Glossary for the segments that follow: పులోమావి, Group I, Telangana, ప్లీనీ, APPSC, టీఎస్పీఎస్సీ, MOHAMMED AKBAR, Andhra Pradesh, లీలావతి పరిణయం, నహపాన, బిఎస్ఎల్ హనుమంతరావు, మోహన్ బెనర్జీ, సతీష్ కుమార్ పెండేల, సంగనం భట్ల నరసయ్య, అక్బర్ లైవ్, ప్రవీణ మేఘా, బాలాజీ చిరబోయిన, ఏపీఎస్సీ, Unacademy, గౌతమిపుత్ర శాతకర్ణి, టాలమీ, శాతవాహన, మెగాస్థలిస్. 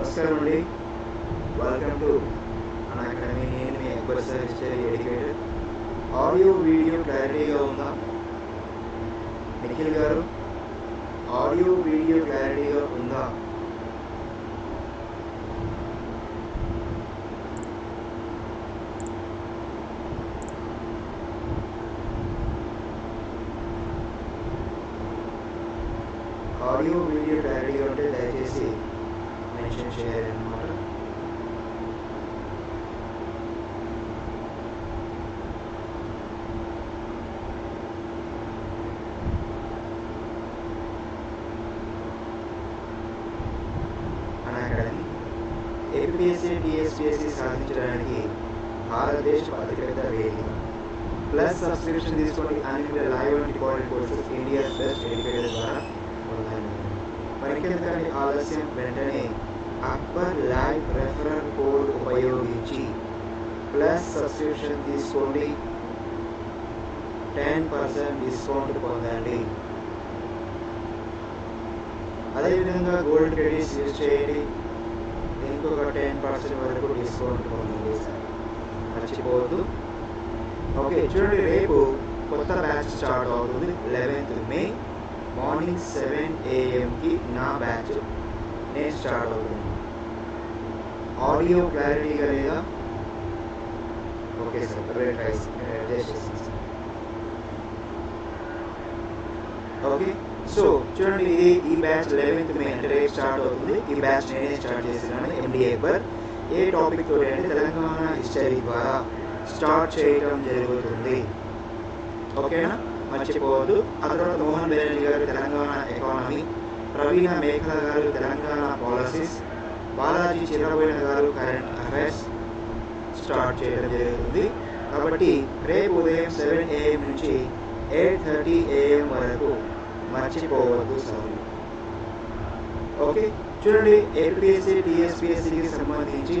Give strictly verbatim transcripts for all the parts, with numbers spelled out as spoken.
నమస్కారం అండి. Welcome to మన అకాడమీ. నేను మీ Akbar sir, history educator. Audio video క్లారిటీగా ఉందా? నిఖిల్ గారు, ఆడియో వీడియో క్లారిటీగా ఉందా? ఆడియో వీడియో క్లారిటీగా ఉంటే దయచేసి మెన్షన్ చేయాలి అన్నమాట. మన అకాడమీ ఏపీఎస్సీ టీఎస్పీఎస్సీ సాధించడానికి భారతదేశం అతిపెద్ద వేదిక. ప్లస్ సబ్స్క్రిప్షన్ తీసుకోండి. అన్ని live and recorded courses India best educator ద్వారా పరికెంతని ఆలస్యం. వెంటనే అక్బర్ లైవ్ రెఫరల్ కోడ్ ఉపయోగించి ప్లస్ సబ్స్క్రిప్షన్ తీసుకోండి. టెన్ పర్సెంట్ డిస్కౌంట్ పొందండి. అదేవిధంగా గోల్డ్ క్రెడిట్స్ యూజ్ చేయండి. ఇంకొక టెన్ పర్సెంట్ వరకు డిస్కౌంట్ పొందండి సార్, మర్చిపోవద్దు. ఓకే చూడండి, రేపు కొత్త బ్యాచ్ స్టార్ట్ అవుతుంది. లెవెన్త్ మే మార్నింగ్ సెవెన్ ఏఎంకి నా బ్యాచ్ నేను స్టార్ట్ అవుతుంది. ఆడియో క్లారిటీగా లేదా? Okay sir, okay. సో చూడండి, ఇది ఈ బ్యాచ్ లెవెన్త్ మే అంటే రేపు స్టార్ట్ అవుతుంది. ఈ బ్యాచ్ నేనే స్టార్ట్ చేస్తున్నాను ఎండి అక్బర్. ఏ టాపిక్ తోటి అంటే తెలంగాణ హిస్టరీ ద్వారా స్టార్ట్ చేయడం జరుగుతుంది. ఓకేనా, మర్చిపోవద్దు. ఆ తర్వాత మోహన్ బెనర్జీ గారు తెలంగాణ ఎకానమీ, ప్రవీణ మేఘా గారు తెలంగాణ పాలసీస్, బాలాజీ చిరబోయిన గారు కరెంట్ అఫైర్స్ స్టార్ట్ చేయడం జరుగుతుంది. కాబట్టి రేపు ఉదయం సెవెన్ ఏఎం నుంచి ఎయిట్ థర్టీ ఏఎం వరకు మర్చిపోవద్దు సార్. ఓకే చూడండి, ఏపీఎస్సీ టీఎస్పీఎస్సీకి సంబంధించి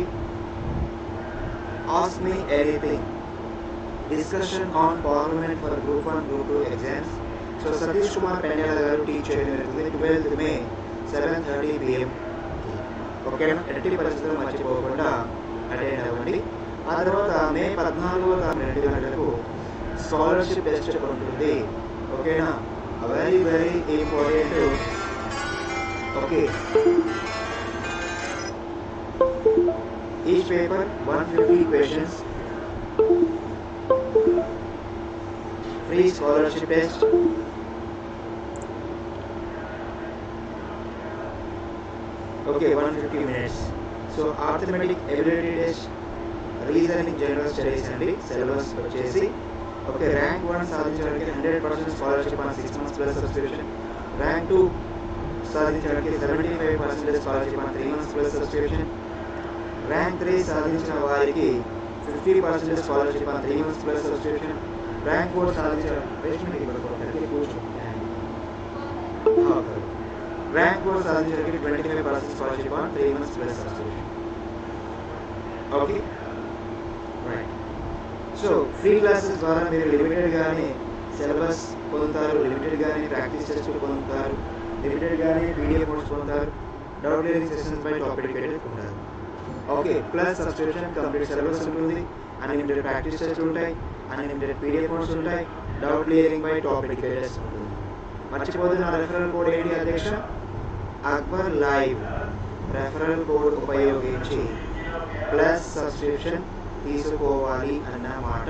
ask me anything discussion on parliament for group one group two exams. So సతీష్ కుమార్ పెండేల గారు టీచ్ చేయడం జరుగుతుంది twelfth May seven thirty PM. ఓకేనా, ఎట్టి పరిస్థితులు మర్చిపోకుండా అటెండ్ అవ్వండి. ఆ తర్వాత మే పద్నాలుగో తారీఖు రెండు గంటలకు స్కాలర్షిప్ టెస్ట్ ఉంటుంది. ఓకేనా, very very important. Okay, each paper one fifty questions, free scholarship test. Okay, one fifty minutes. So arithmetic ability test, reasoning general studies అండి సిలబస్ వచ్చేసి. ఓకే, ర్యాంక్ వన్ సాధించడానికి hundred percent scholarship on six months plus subscription. Rank two సాధించడానికి seventy five percentage scholarship on three months plus subscription. Rank three సాధించిన వారికి fifty percentage scholarship on three months plus subscription. Rank four సాధించడం rank four సాధించడానికి twenty five percent scholarship on three months plus subscription. Okay right. So free classes ద్వారా మీరు లిమిటెడ్గానే syllabus పొందుతారు, లిమిటెడ్గానే practice టెస్టులు పొందుతారు, లిమిటెడ్గానే పీడిఎఫ్ నోట్స్ పొందుతారు, డౌట్ క్లియరింగ్ సెషన్స్ పై టాప్ ఎడ్యుకేటెడ్ ఉంటారు. Okay, plus subscription complete syllabus ఉంటుంది, అన్లిమిటెడ్ ప్రాక్టీస్ టెస్టులు ఉంటాయి, అన్లిమిటెడ్ పీడిఎఫ్ నోట్స్ ఉంటాయి, డౌట్ క్లియరింగ్ పై టాప్ ఎడ్యుకేటెడ్ ఉంటుంది. మర్చిపోతున్న రెఫరల్ కోడ్ ఏంటి అధ్యక్ష? అక్బర్ లైవ్ రెఫరల్ కోడ్ ఉపయోగించి ప్లస్ సబ్స్క్రిప్షన్ తీసుకోవాలి అన్నమాట.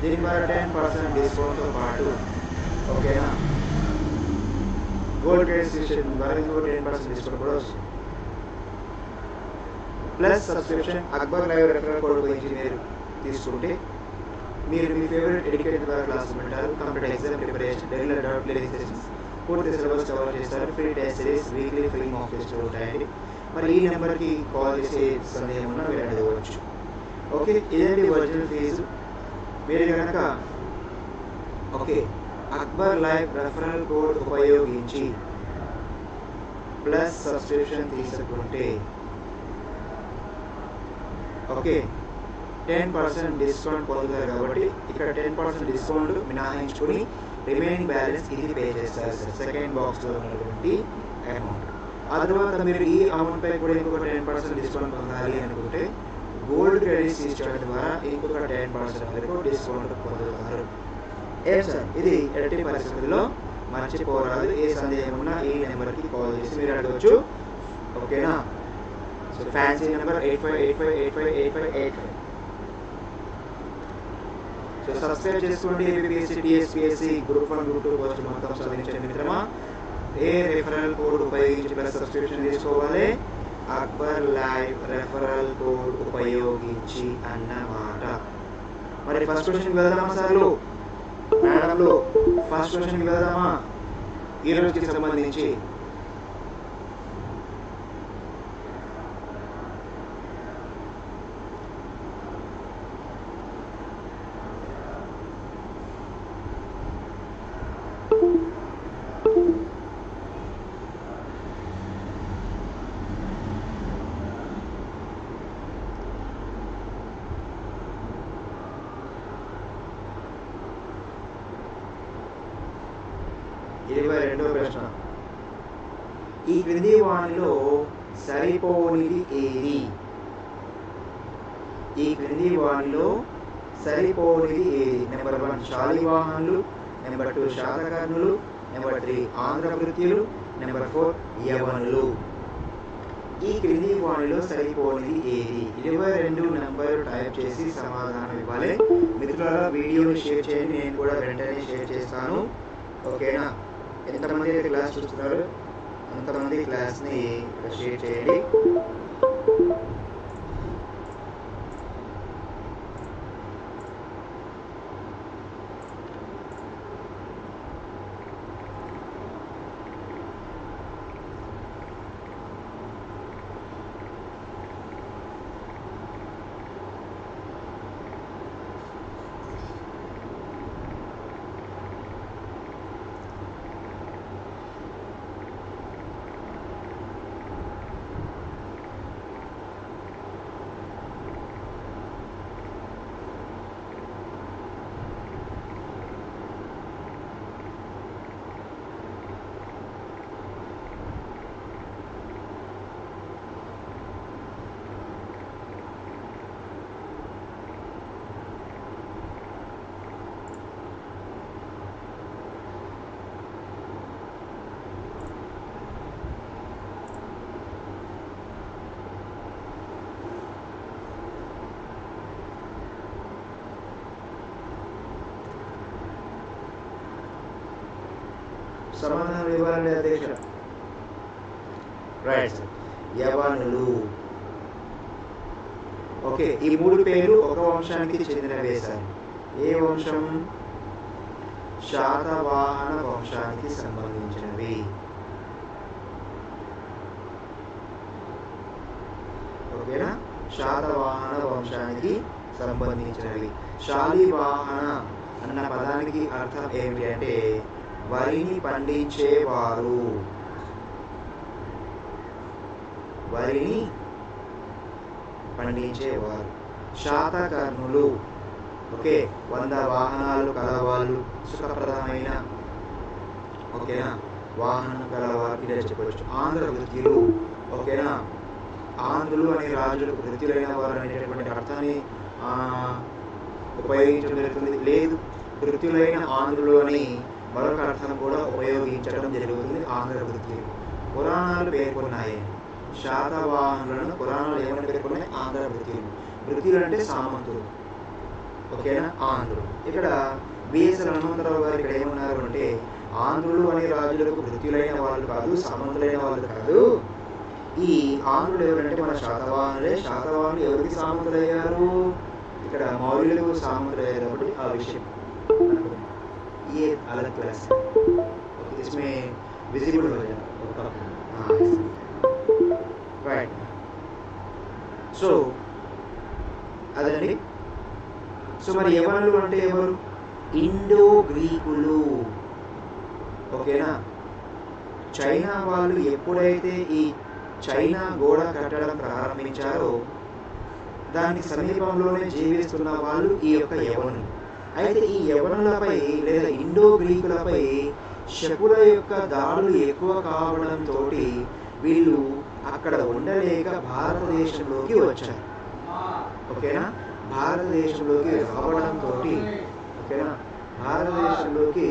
దీని ద్వారా టెన్ పర్సెంట్ డిస్కౌంట్తో పాటు ఓకేనా గోల్డ్ రిజిస్ట్రేషన్ ద్వారా ఇంకో టెన్ పర్సెంట్ డిస్కౌంట్ కూడా వస్తుంది. Plus subscription అక్బర్ లైవ్ referral code గురించి మీరు తీసుకుంటే మీరు మీ ఫేవరెట్ ఎడ్యుకేటర్ ద్వారా క్లాసులు పెట్టారు, computer exam preparation, regular doubt clearing sessions, పూర్తి సిలబస్ కవర్ చేస్తారు, free test series, weekly film of టెస్టులు ఉంటాయండి. మరి ఈ నెంబర్కి కాల్ చేసే సందేహం ఉన్నా మీరు అడగవచ్చు. ఓకే, ఇదండి ఒరిజినల్ ఫీజు. మీరు కనుక okay అక్బర్ లైవ్ referral code ఉపయోగించి ప్లస్ సబ్స్క్రిప్షన్ తీసుకుంటే ఓకే టెన్ పర్సెంట్ డిస్కౌంట్ పొందుతారు. కాబట్టి ఇక్కడ టెన్ పర్సెంట్ డిస్కౌంట్ మినహాయించుకుని రిమైనింగ్ బ్యాలెన్స్ ఇది పే చేస్తారు సార్, సెకండ్ బాక్స్లో ఉన్నటువంటి అమౌంట్. अदरवाइज मेरे ये अमाउंट पे कोड इनको का टेन परसेंट डिस्काउंट పొందాలి అనుకుంటే గోల్డ్ క్రెడిట్ సిస్టమ్ ద్వారా ఇంకొక టెన్ పర్సెంట్ వరకు డిస్కౌంట్ పొందుతారు. ఏ సార్ ఇది ఎట్టి పరిస్థితుల్లో మర్చిపోరాదు. ఏ సందేహం ఉన్నా ఈ నెంబర్ కి కాల్ చేసి మీరు అడగొచ్చు. ఓకేనా? So fancy number eight five eight five eight five eight five eight five. So subscribe చేసుకోండి. APPSC టీఎస్పీఎస్సీ group one group two post మొత్తం చదివించండి మిత్రమా. ఏ రెఫరల్ కోడ్ ఉపయోగించి ప్లస్ సబ్స్క్రిప్షన్ తీసుకోవాలి? అక్బర్ లైవ్ రెఫరల్ కోడ్ ఉపయోగించి అన్నమాట. మరి ఫస్ట్ క్వశ్చన్ వెళ్దామా సార్లు మేడంలో? ఫస్ట్ క్వశ్చన్ వెళ్దామా ఈ రోజుకి సంబంధించి? ఇరవై రెండవ ప్రశ్న. ఈ క్రింది వాణిలో సరిపోనిది ఏది? ఈ క్రింది వాణిలో సరిపోనిది ఏది? నెంబర్ వన్ శాలివాహనులు, నెంబర్ టూ శాతకర్ణులు, నెంబర్ త్రీ ఆంధ్రభృత్యులు, నెంబర్ ఫోర్ యవనులు. ఈ క్రింది వాణిలో సరిపోనిది ఏది? ఇరవై రెండు నెంబర్ టైప్ చేసి సమాధానం ఇవ్వాలి. మిత్రులారా వీడియోని షేర్ చేయండి, నేను కూడా వెంటనే షేర్ చేస్తాను. ఓకేనా? ఎంతమంది అయితే క్లాస్ చూస్తున్నారు అంతమంది క్లాస్ని షేర్ చేయండి. సమాధానం ఇవ్వాలండి అధ్యక్ష. రైట్, యవనులు. ఓకే, ఈ మూడు పేర్లు ఒక వంశానికి చెందినవే సార్. ఏ వంశం? శాతవాహన వంశానికి సంబంధించినవి. ఓకేనా? శాతవాహన వంశానికి సంబంధించినవి. శాలివాహన అన్న పదానికి అర్థం ఏమిటి అంటే వరిని పండించేవారు. వరిని పండించేవారు. శాతకర్ణులు, ఓకే, వంద వాహనాలు కలవాళ్ళు, సుఖప్రదమైన, ఓకేనా, వాహనం కలవారు ఇలా చెప్పవచ్చు. ఆంధ్రవృత్తులు, ఓకేనా, ఆంధ్రులు అనే రాజులు వృత్తులైన వారు అనేటటువంటి అర్థాన్ని ఉపయోగించడం జరుగుతుంది. లేదు, వృత్తులైన ఆంధ్రులు అని మరొక అర్థం కూడా ఉపయోగించడం జరుగుతుంది. ఆంధ్ర వృత్తులు పురాణాలు పేర్కొన్నాయి. శాతవాహనులను పురాణాలు ఏమైనా పేర్కొన్నాయి? ఆంధ్ర వృత్తులు. వృత్తులు అంటే సామంతులు, ఓకేనా, ఆంధ్రులు. ఇక్కడ బిఎస్ఎల్ హనుమంతరావు గారు ఇక్కడ ఏమన్నారు అంటే ఆంధ్రులు అనే రాజులకు వృత్తులైన వాళ్ళు కాదు, సామంతులైన వాళ్ళు కాదు. ఈ ఆంధ్రులు ఎవరంటే మన శాతవాహనులే. శాతవాహనులు ఎవరికి సామంతులయ్యారు? ఇక్కడ మౌర్యులకు సామంతులయ్యారు. కాబట్టి ఆ విషయం ये अलग क्लास है, ओके, इसमें विजिबल हो जाएगा. हाँ, राइट. सो అదండి. సో మరి యవనులు అంటే ఎవరు? ఇండో గ్రీకులు, ఓకేనా. చైనా వాళ్ళు ఎప్పుడైతే ఈ చైనా గోడ కట్టడం ప్రారంభించారో దానికి సమీపంలోనే జీవిస్తున్న వాళ్ళు ఈ యొక్క యవనులు. అయితే ఈ యవనులపై లేదా ఇండో గ్రీకులపై శకుల యొక్క దాడులు ఎక్కువ కావడంతో వీళ్ళు అక్కడ ఉండలేక భారతదేశంలోకి వచ్చారు. ఓకేనా, భారతదేశంలోకి రావడంతో ఓకేనా భారతదేశంలోకి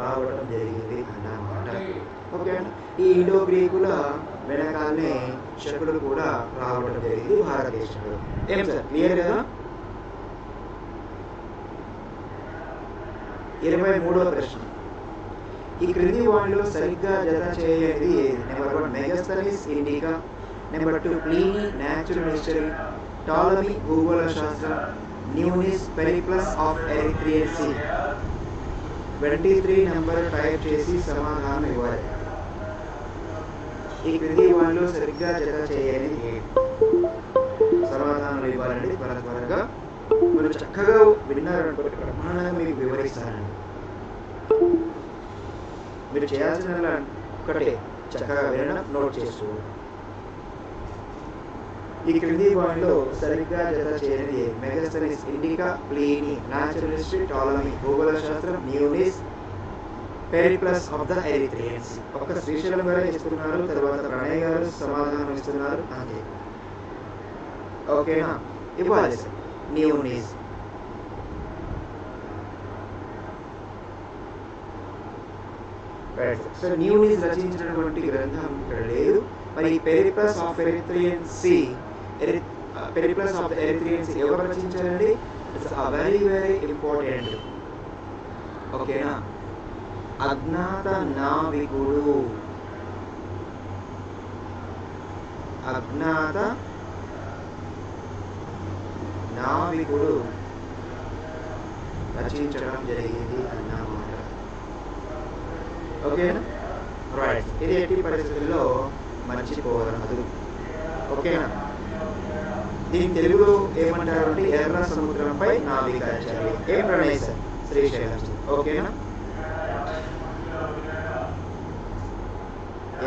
రావడం జరిగింది అన్నమాట. ఓకేనా, ఈ ఇండో గ్రీకుల వెనకాలనే శకులు కూడా రావడం జరిగింది భారతదేశంలో. ఏం సార్ క్లియర్ కదా? ఇరవై మూడవ ప్రశ్న, ఈ క్రింది వాటిలో సరిగ్గా జత చేయది? Number one మెగాస్థలిస్ Indica, number two ప్లీనీ natural history, టాలమీ భూగోళ శాస్త్రం, న్యూనిస్ Periplus of Erythraean Sea. Twenty three number type చేసి సమాధానం ఇవ్వాలి. ఈ క్రింది వాటిలో సరిగ్గా జత చేయని సమాధానం ఇవ్వాలండి. త్వర త్వరగా మీరు చక్కగా విన్నారనుకోండి, ప్రమాణంగా మీకు వివరిస్తానండి. మీరు చేయాల్సిన ఒకటే, చక్కగా వినడం, నోట్ చేసుకోండి. ఈ క్రింది వాటిలో సరిగ్గా జత చేయనిది మెగాస్థలిస్ Indica, ప్లీనీ natural history, టాలమీ భూగోళ శాస్త్రం, న్యూనిస్ Periplus of the Erythraean see. ఒక శ్రీశైలం గారు ఇస్తున్నారు, తర్వాత ప్రణయ్ గారు సమాధానం ఇస్తున్నారు. అంతే, ఓకేనా? ఇవ్వాలి సార్. న్యూనిస్ సో న్యూనిస్ రచించినటువంటి గ్రంథం ఇక్కడ లేదు. మరి Periplus of Erythraean see, Periplus of Erythraean see ఎవరు రచించారండి? It's very very important. ఓకేనా, అజ్ఞాత నావికుడు, అజ్ఞాత నావికుడు రచించడం జరిగింది అన్నమాట. ఓకేనా, రైట్. ఇది ఎట్టి పరిస్థితుల్లో మర్చిపోగలదు. ఓకేనా, దీని తెలుగులో ఏమంటారు అంటే ఎర్ర సముద్రంపై నావికాచారి. ఏం ప్రణయ్ సార్? శ్రీశైలం. ఓకేనా,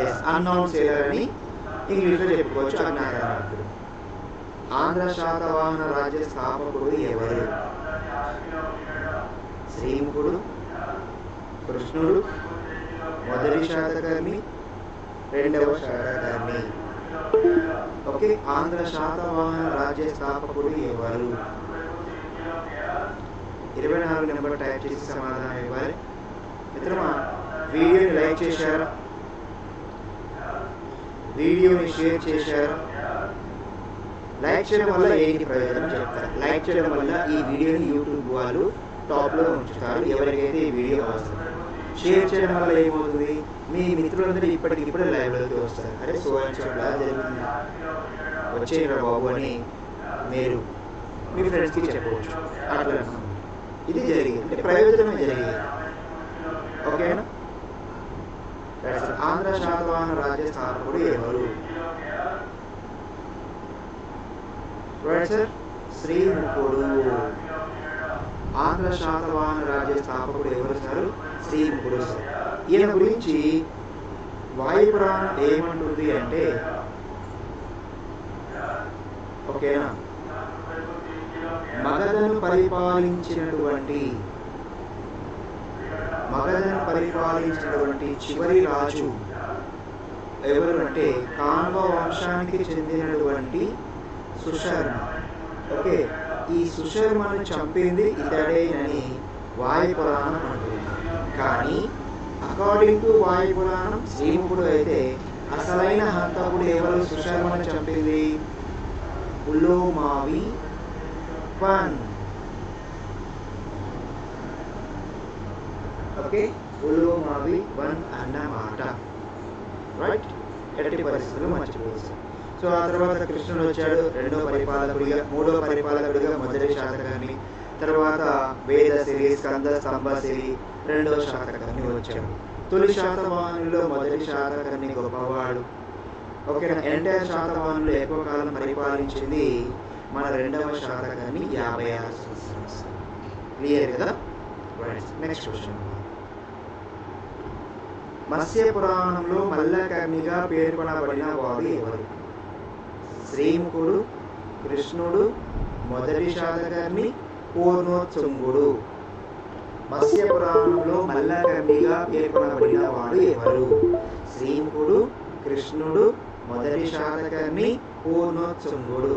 ఎస్ అన్నౌన్ చేయాలని ఇంగ్లీష్లో చెప్పుకోవచ్చు. అజ్ఞాతనావికుడు. ఆంధ్ర శాతవాహన రాజ్య స్థాపకుడు ఎవరు? శ్రీముఖుడు, కృష్ణుడు, మొదటి శాతకర్ణి, రెండవ శాతకర్ణి. ఓకే, ఆంధ్ర శాతవాహన రాజ్య స్థాపకుడు ఎవరు? ఇరవై నాలుగు నెంబర్ టైప్ చేసి సమాధానం ఇవ్వాలి. మిత్రమా, వీడియోని లైక్ చేశారా? వీడియోని షేర్ చేశారా? లైక్ చేయడం వల్ల ఏంటి ప్రయోజనం చెప్తారు. లైక్ చేయడం వల్ల ఈ వీడియోని యూట్యూబ్ వాళ్ళు టాప్లో ఉంచుతారు ఎవరికైతే ఈ వీడియో అవసరం. షేర్ చేయడం వల్ల ఏమవుతుంది? మీ మిత్రులందరూ ఇప్పటికిప్పుడు లైవ్లోకి వస్తారు. అరే సో అని చెప్పలా జరిగింది, వచ్చేయరా బాబు అని మీరు మీ ఫ్రెండ్స్కి చెప్పవచ్చు. అట్లా ఇది జరిగింది అంటే ప్రయోజనమే జరిగింది. ఓకేనా, ఆంధ్ర శాతవాహన రాజ్య స్థాపకుడు ఎవరు? రైట్ సార్, శ్రీముఖుడు. ఆంధ్ర శాతవాహన రాజ్య స్థాపకుడు ఎవరు సార్? శ్రీముఖుడు సార్. ఈయన గురించి వాయుపురాణం ఏమంటుంది అంటే ఓకేనా, మగధను పరిపాలించినటువంటి మగధను పరిపాలించినటువంటి చివరి రాజు ఎవరు అంటే కాన్వ వంశానికి చెందినటువంటి సుశర్మ. ఓకే, ఈ సుశర్మను చంపింది ఇతడేనని వాయుపురాణం అంటుంది. కానీ అకార్డింగ్ టు వాయుపురాణం శ్రీముఖుడు అయితే అసలైన హంతకుడు ఎవరు సుశర్మను చంపింది? పులోమావి పన్. ఓకే, పులోమావి పన్ అన్నమాట. రైట్, ఎట్టి పరిస్థితులు మర్చిపోవచ్చు. సో ఆ తర్వాత కృష్ణుడు వచ్చాడు రెండో పరిపాలకుడిగా, మూడో పరిపాలకుడిగా మొదటి శాతకర్ణి, తర్వాత వేద సిరి, స్కంద, స్తంభ సిరి రెండో శాతకర్ణి వచ్చాడు. తొలి శాతవాహనులో మొదటి శాతకర్ణి గొప్పవాడు. ఓకేనా, ఎంటైర్ శాతవాహనులు ఎక్కువ కాలం పరిపాలించింది మన రెండవ శాతకర్ణి, యాభై ఆరు సంవత్సరాలు. క్లియర్ కదా? నెక్స్ట్ క్వశ్చన్, మత్స్య పురాణంలో మల్లకర్ణిగా పేర్కొనబడిన వారు ఎవరు? శ్రీముఖుడు, కృష్ణుడు, మొదటి శాతకర్ణి, పూర్ణోత్తుంగుడు. మత్స్య పురాణంలో మల్లకర్ణిగా పేర్కొనబడిన వాడు ఎవరు? శ్రీముఖుడు, కృష్ణుడు మొదటి శాతకర్ణి పూర్ణోత్తుంగుడు.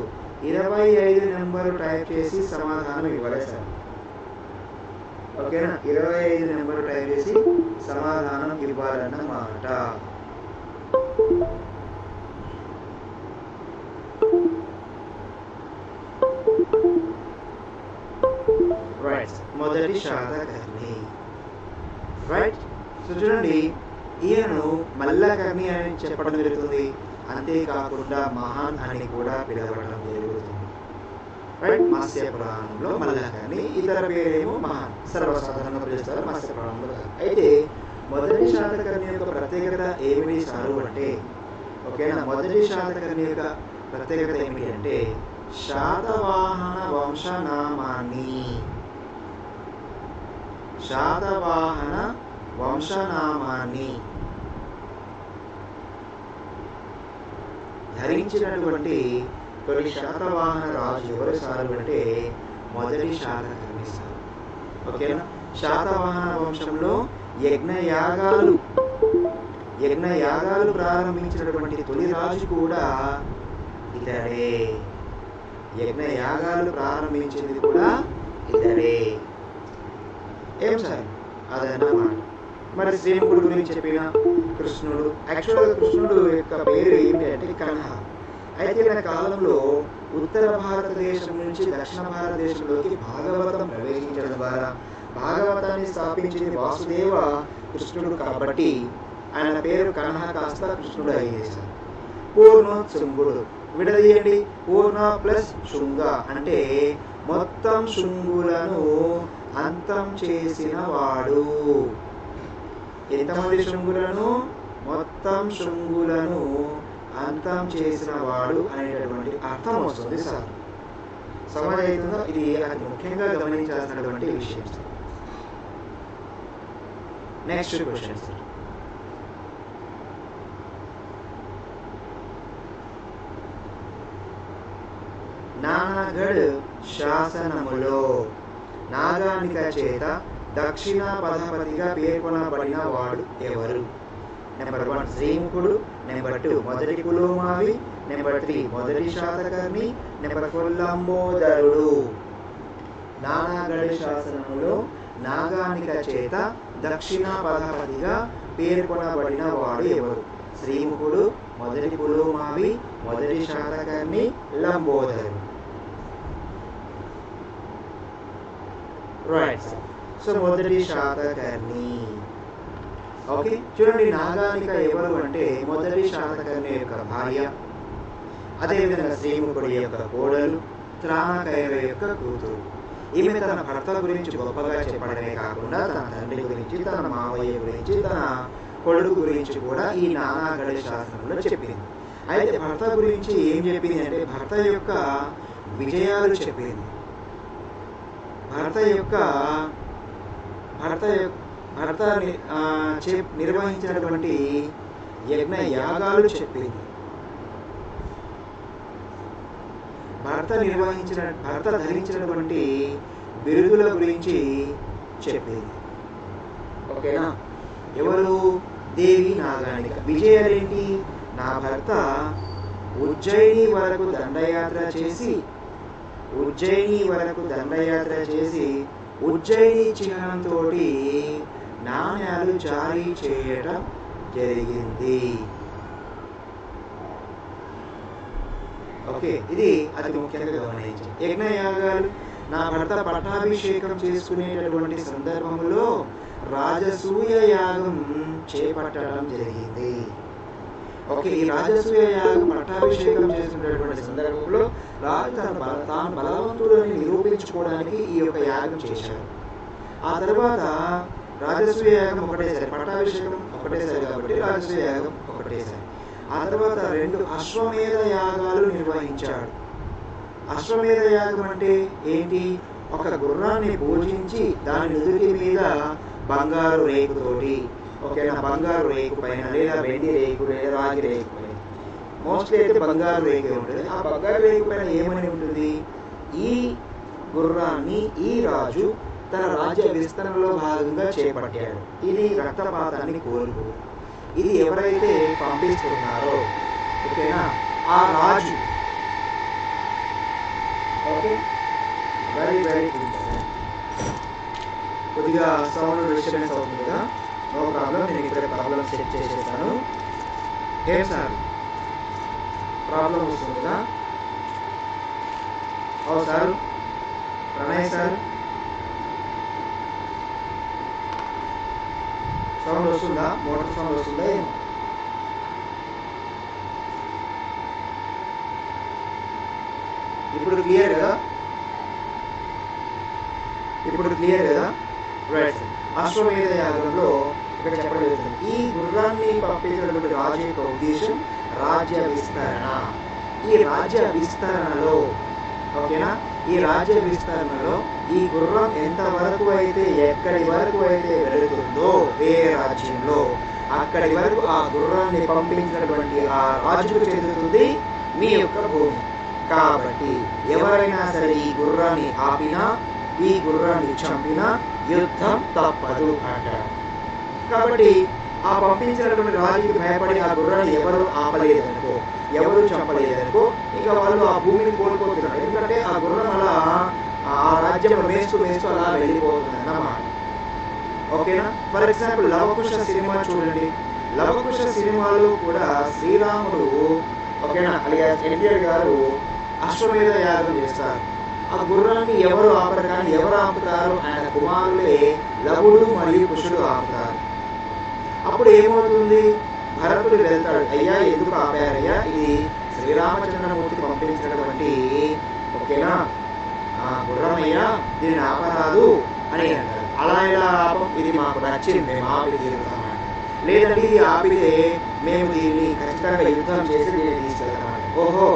ఇరవై ఐదు నెంబరు టైప్ చేసి సమాధానం ఇవ్వాలి సార్, ఓకేనా? ఇరవై ఐదు నెంబరు టైప్ చేసి సమాధానం ఇవ్వాలన్నమాట. రైట్, మొదటి శాతకర్ణి. రైట్, సో చూడండి ఈయను మల్లకర్ణి అని చెప్పడం జరుగుతుంది, అంతేకాకుండా మహాన్ అని కూడా పిలవడం జరుగుతుంది. రైట్, మత్స్య పురాణంలో మల్లకర్ణి, ఇతర పేరేమో మహాన్, సర్వసాధారణంగా పిలుస్తారు మత్స్య పురాణంలో. అయితే మొదటి శాతకర్ణి యొక్క ప్రత్యేకత ఏమిటి సారు అంటే, ఓకేనా, మొదటి శాతకర్ణి యొక్క ప్రత్యేకత ఏమిటి అంటే శాతవాహన వంశనామాన్ని శాతవాహన వంశనామాన్ని ధరించినటువంటి తొలి శాతవాహన రాజు ఎవరు సారు అంటే మొదటి శాతకర్ణి సారు, ఓకేనా? శాతవాహన వంశంలో యజ్ఞయాగాలు యజ్ఞయాగాలు ప్రారంభించినటువంటి తొలి రాజు కూడా ఇతడే. యజ్ఞయాగాలు ప్రారంభించింది కూడా ఇతడే. ఏం సార్ అదన్నమాట. మరి శ్రీముడు గురించి చెప్పిన కృష్ణుడు, యాక్చువల్గా కృష్ణుడు యొక్క పేరు ఏంటంటే కన్హ. అయితే తన కాలంలో ఉత్తర భారతదేశం నుంచి దక్షిణ భారతదేశంలోకి భాగవతం ప్రవేశించడం ద్వారా భాగవతాన్ని స్థాపించింది వాసుదేవ కృష్ణుడు, కాబట్టి ఆయన పేరు కన్హ కాస్త కృష్ణుడు అయ్యేది సార్. పూర్ణోత్తుంగుడు విడదీయండి, పూర్ణ ప్లస్ శృంగ అంటే మొత్తం శృంగులను అంతం చేసిన వాడు. ఎంతమంది శృంగులను? మొత్తం శృంగులను అంతం చేసిన వాడు అనేటటువంటి అర్థం వస్తుంది సార్. సమాజంలో ఇది అది ముఖ్యంగా గమనించాల్సినటువంటి విషయం sir. Next question sir, Naneghat శాసనములో నాగానిక చేత దక్షిణ పదపతిగా పేర్కొనబడిన వాడు ఎవరు? నెంబర్ వన్ శ్రీముఖుడు, నెంబర్ టూ మొదటి కులోమావి, నెంబర్ త్రీ మొదటి శాతకర్ణి, నెంబర్ ఫోర్ లంబోదరుడు. నానాగఢ్ శాసనములో నాగానిక చేత దక్షిణ పదపతిగా పేర్కొనబడిన వాడు ఎవరు? శ్రీముఖుడు, మొదటి కులోమావి, మొదటి శాతకర్ణి, లంబోదరుడు. రైట్, సో మొదటి శాతకర్ణి. ఓకే, చూడండి నాగానిక ఎవరు అంటే మొదటి శాతకర్ణి యొక్క భార్య, అదేవిధంగా శ్రీముఖుడి యొక్క కోడలు, త్రాణకైర యొక్క కూతురు. ఈమె తన భర్త గురించి గొప్పగా చెప్పడమే కాకుండా తన తండ్రి గురించి, తన మావయ్య గురించి, తన కొడుకు గురించి కూడా ఈ నానాగఢ్ శాసనంలో చెప్పింది. అయితే భర్త గురించి ఏం చెప్పింది అంటే భర్త యొక్క విజయాలు చెప్పింది. భర్త యొక్క భర్త భర్త నిర్వహించినటువంటి యజ్ఞ యాగాలు చెప్పింది. భర్త నిర్వహించిన భర్త ధరించినటువంటి బిరుదుల గురించి చెప్పింది, ఓకేనా? ఎవరు? దేవి నాగానిక. విజయాలేంటి? నా భర్త ఉజ్జయిని వరకు దండయాత్ర చేసి ఉజ్జయిని వరకు దండయాత్ర చేసి ఉజ్జయిని చిహ్నంతో నాణ్యాలు జారీ చేయడం జరిగింది. ఓకే, ఇది అతి ముఖ్యంగా గమనించి యజ్ఞయాగాలు. నా భర్త పట్టాభిషేకం చేసుకునేటటువంటి సందర్భంలో రాజసూయ యాగం చేపట్టడం జరిగింది. ఓకే, ఈ రాజసూయ యాగం పట్టాభిషేకం చేసుకునేటువంటి సందర్భంలో రాజు తన తాను బలవంతుడని నిరూపించుకోవడానికి ఈ యొక్క యాగం చేశాడు. ఆ తర్వాత రాజసూయ యాగం ఒకటేసారి, పట్టాభిషేకం ఒకటేసారి కాబట్టి రాజసూయ యాగం ఒకటేసారి. ఆ తర్వాత రెండు అశ్వమేధ యాగాలు నిర్వహించాడు. అశ్వమేధ యాగం అంటే ఏంటి? ఒక గుర్రాన్ని పూజించి దాని నుదుటి మీద బంగారు రేకుతోటి, ఓకేనా, బంగారు రేకు పైన లేదా వెండి రేకు లేదా రాగి రేకు పైన, మోస్ట్లీ అయితే బంగారు రేకే ఉంటుంది. ఆ బంగారు రేకు పైన ఏమని ఉంటుంది? ఈ గుర్రాన్ని ఈ రాజు తన రాజ్య విస్తరణలో భాగంగా చేపట్టాడు. ఇది రక్తపాతాన్ని కోరుకోదు. ఇది ఎవరైతే పంపిస్తున్నారో ఓకేనా ఆ రాజు. ఓకే వెరీ వెరీ కొద్దిగా సౌండ్ డిస్టర్బెన్స్ అవుతుంది కదా, నో ప్రాబ్లం. నేను ఇక్కడ ప్రాబ్లం సెట్ చేసేస్తాను. ఏం సార్ ప్రాబ్లం వస్తుంది కదా? ఓ సార్ ప్రణయ్ సార్ సౌండ్ వస్తుందా? మోటార్ సౌండ్ వస్తుందా? ఏమో ఇప్పుడు క్లియర్ కదా, ఇప్పుడు క్లియర్ కదా. రైట్ సార్, అశ్వమేధ యాగంలో ఇక్కడ చెప్పడం జరుగుతుంది. ఈ గుర్రాన్ని పంపించినటువంటి రాజు యొక్క ఉద్దేశం రాజ్య విస్తరణ. ఈ రాజ్య విస్తరణలో ఓకేనా ఈ రాజ్య విస్తరణలో ఈ గుర్రం ఎంత వరకు అయితే ఎక్కడి వరకు అయితే వెళుతుందో వేరే రాజ్యంలో అక్కడి వరకు ఆ గుర్రాన్ని పంపించినటువంటి ఆ రాజుకు చెందుతుంది మీ యొక్క భూమి. కాబట్టి ఎవరైనా సరే ఈ గుర్రాన్ని ఆపినా ఈ గుర్రాన్ని చంపిన యుద్ధం తప్పదు అంటారు. కాబట్టి ఆ పంపించినటువంటి రాజుకి భయపడి ఆ గుర్రాన్ని ఎవరు ఆపలేదనుకో, ఎవరు చంపలేదనుకో, ఇక వాళ్ళు ఆ భూమిని కోల్పోతున్నారు. ఎందుకంటే ఆ గుర్రం అలా ఆ రాజ్యంలో వేస్తూ వేస్తూ అలా వెళ్ళిపోతుంది అన్నమాట. ఓకేనా? ఫర్ ఎగ్జాంపుల్ లవకుశ సినిమా చూడండి. లవకుశ సినిమాలో కూడా శ్రీరాముడు ఓకేనా అలియా ఎన్టీఆర్ గారు అశ్వమేధ యాగం చేస్తారు. ఆ గుర్రాన్ని ఎవరు ఆపరు, కానీ ఎవరు ఆపుతారు? ఆయన కుమారులే లవుడు మరియు కుషుడు ఆపుతారు. అప్పుడు ఏమవుతుంది? భరతుడు వెళ్తాడు, అయ్యా ఎందుకు ఆపారయ్యా, ఇది శ్రీరామచంద్రమూర్తి పంపించినటువంటి ఓకేనా ఆ గుర్రం అయ్యా, దీన్ని ఆపరాదు అని అంటారు. అలా ఇలా ఆపం, ఇది మాకు నచ్చింది మేము ఆపి తీరుతామంట. లేదంటే ఇది ఆపితే మేము దీన్ని ఖచ్చితంగా యుద్ధం చేసి దీన్ని తీసుకెళ్తామంట. ఓహో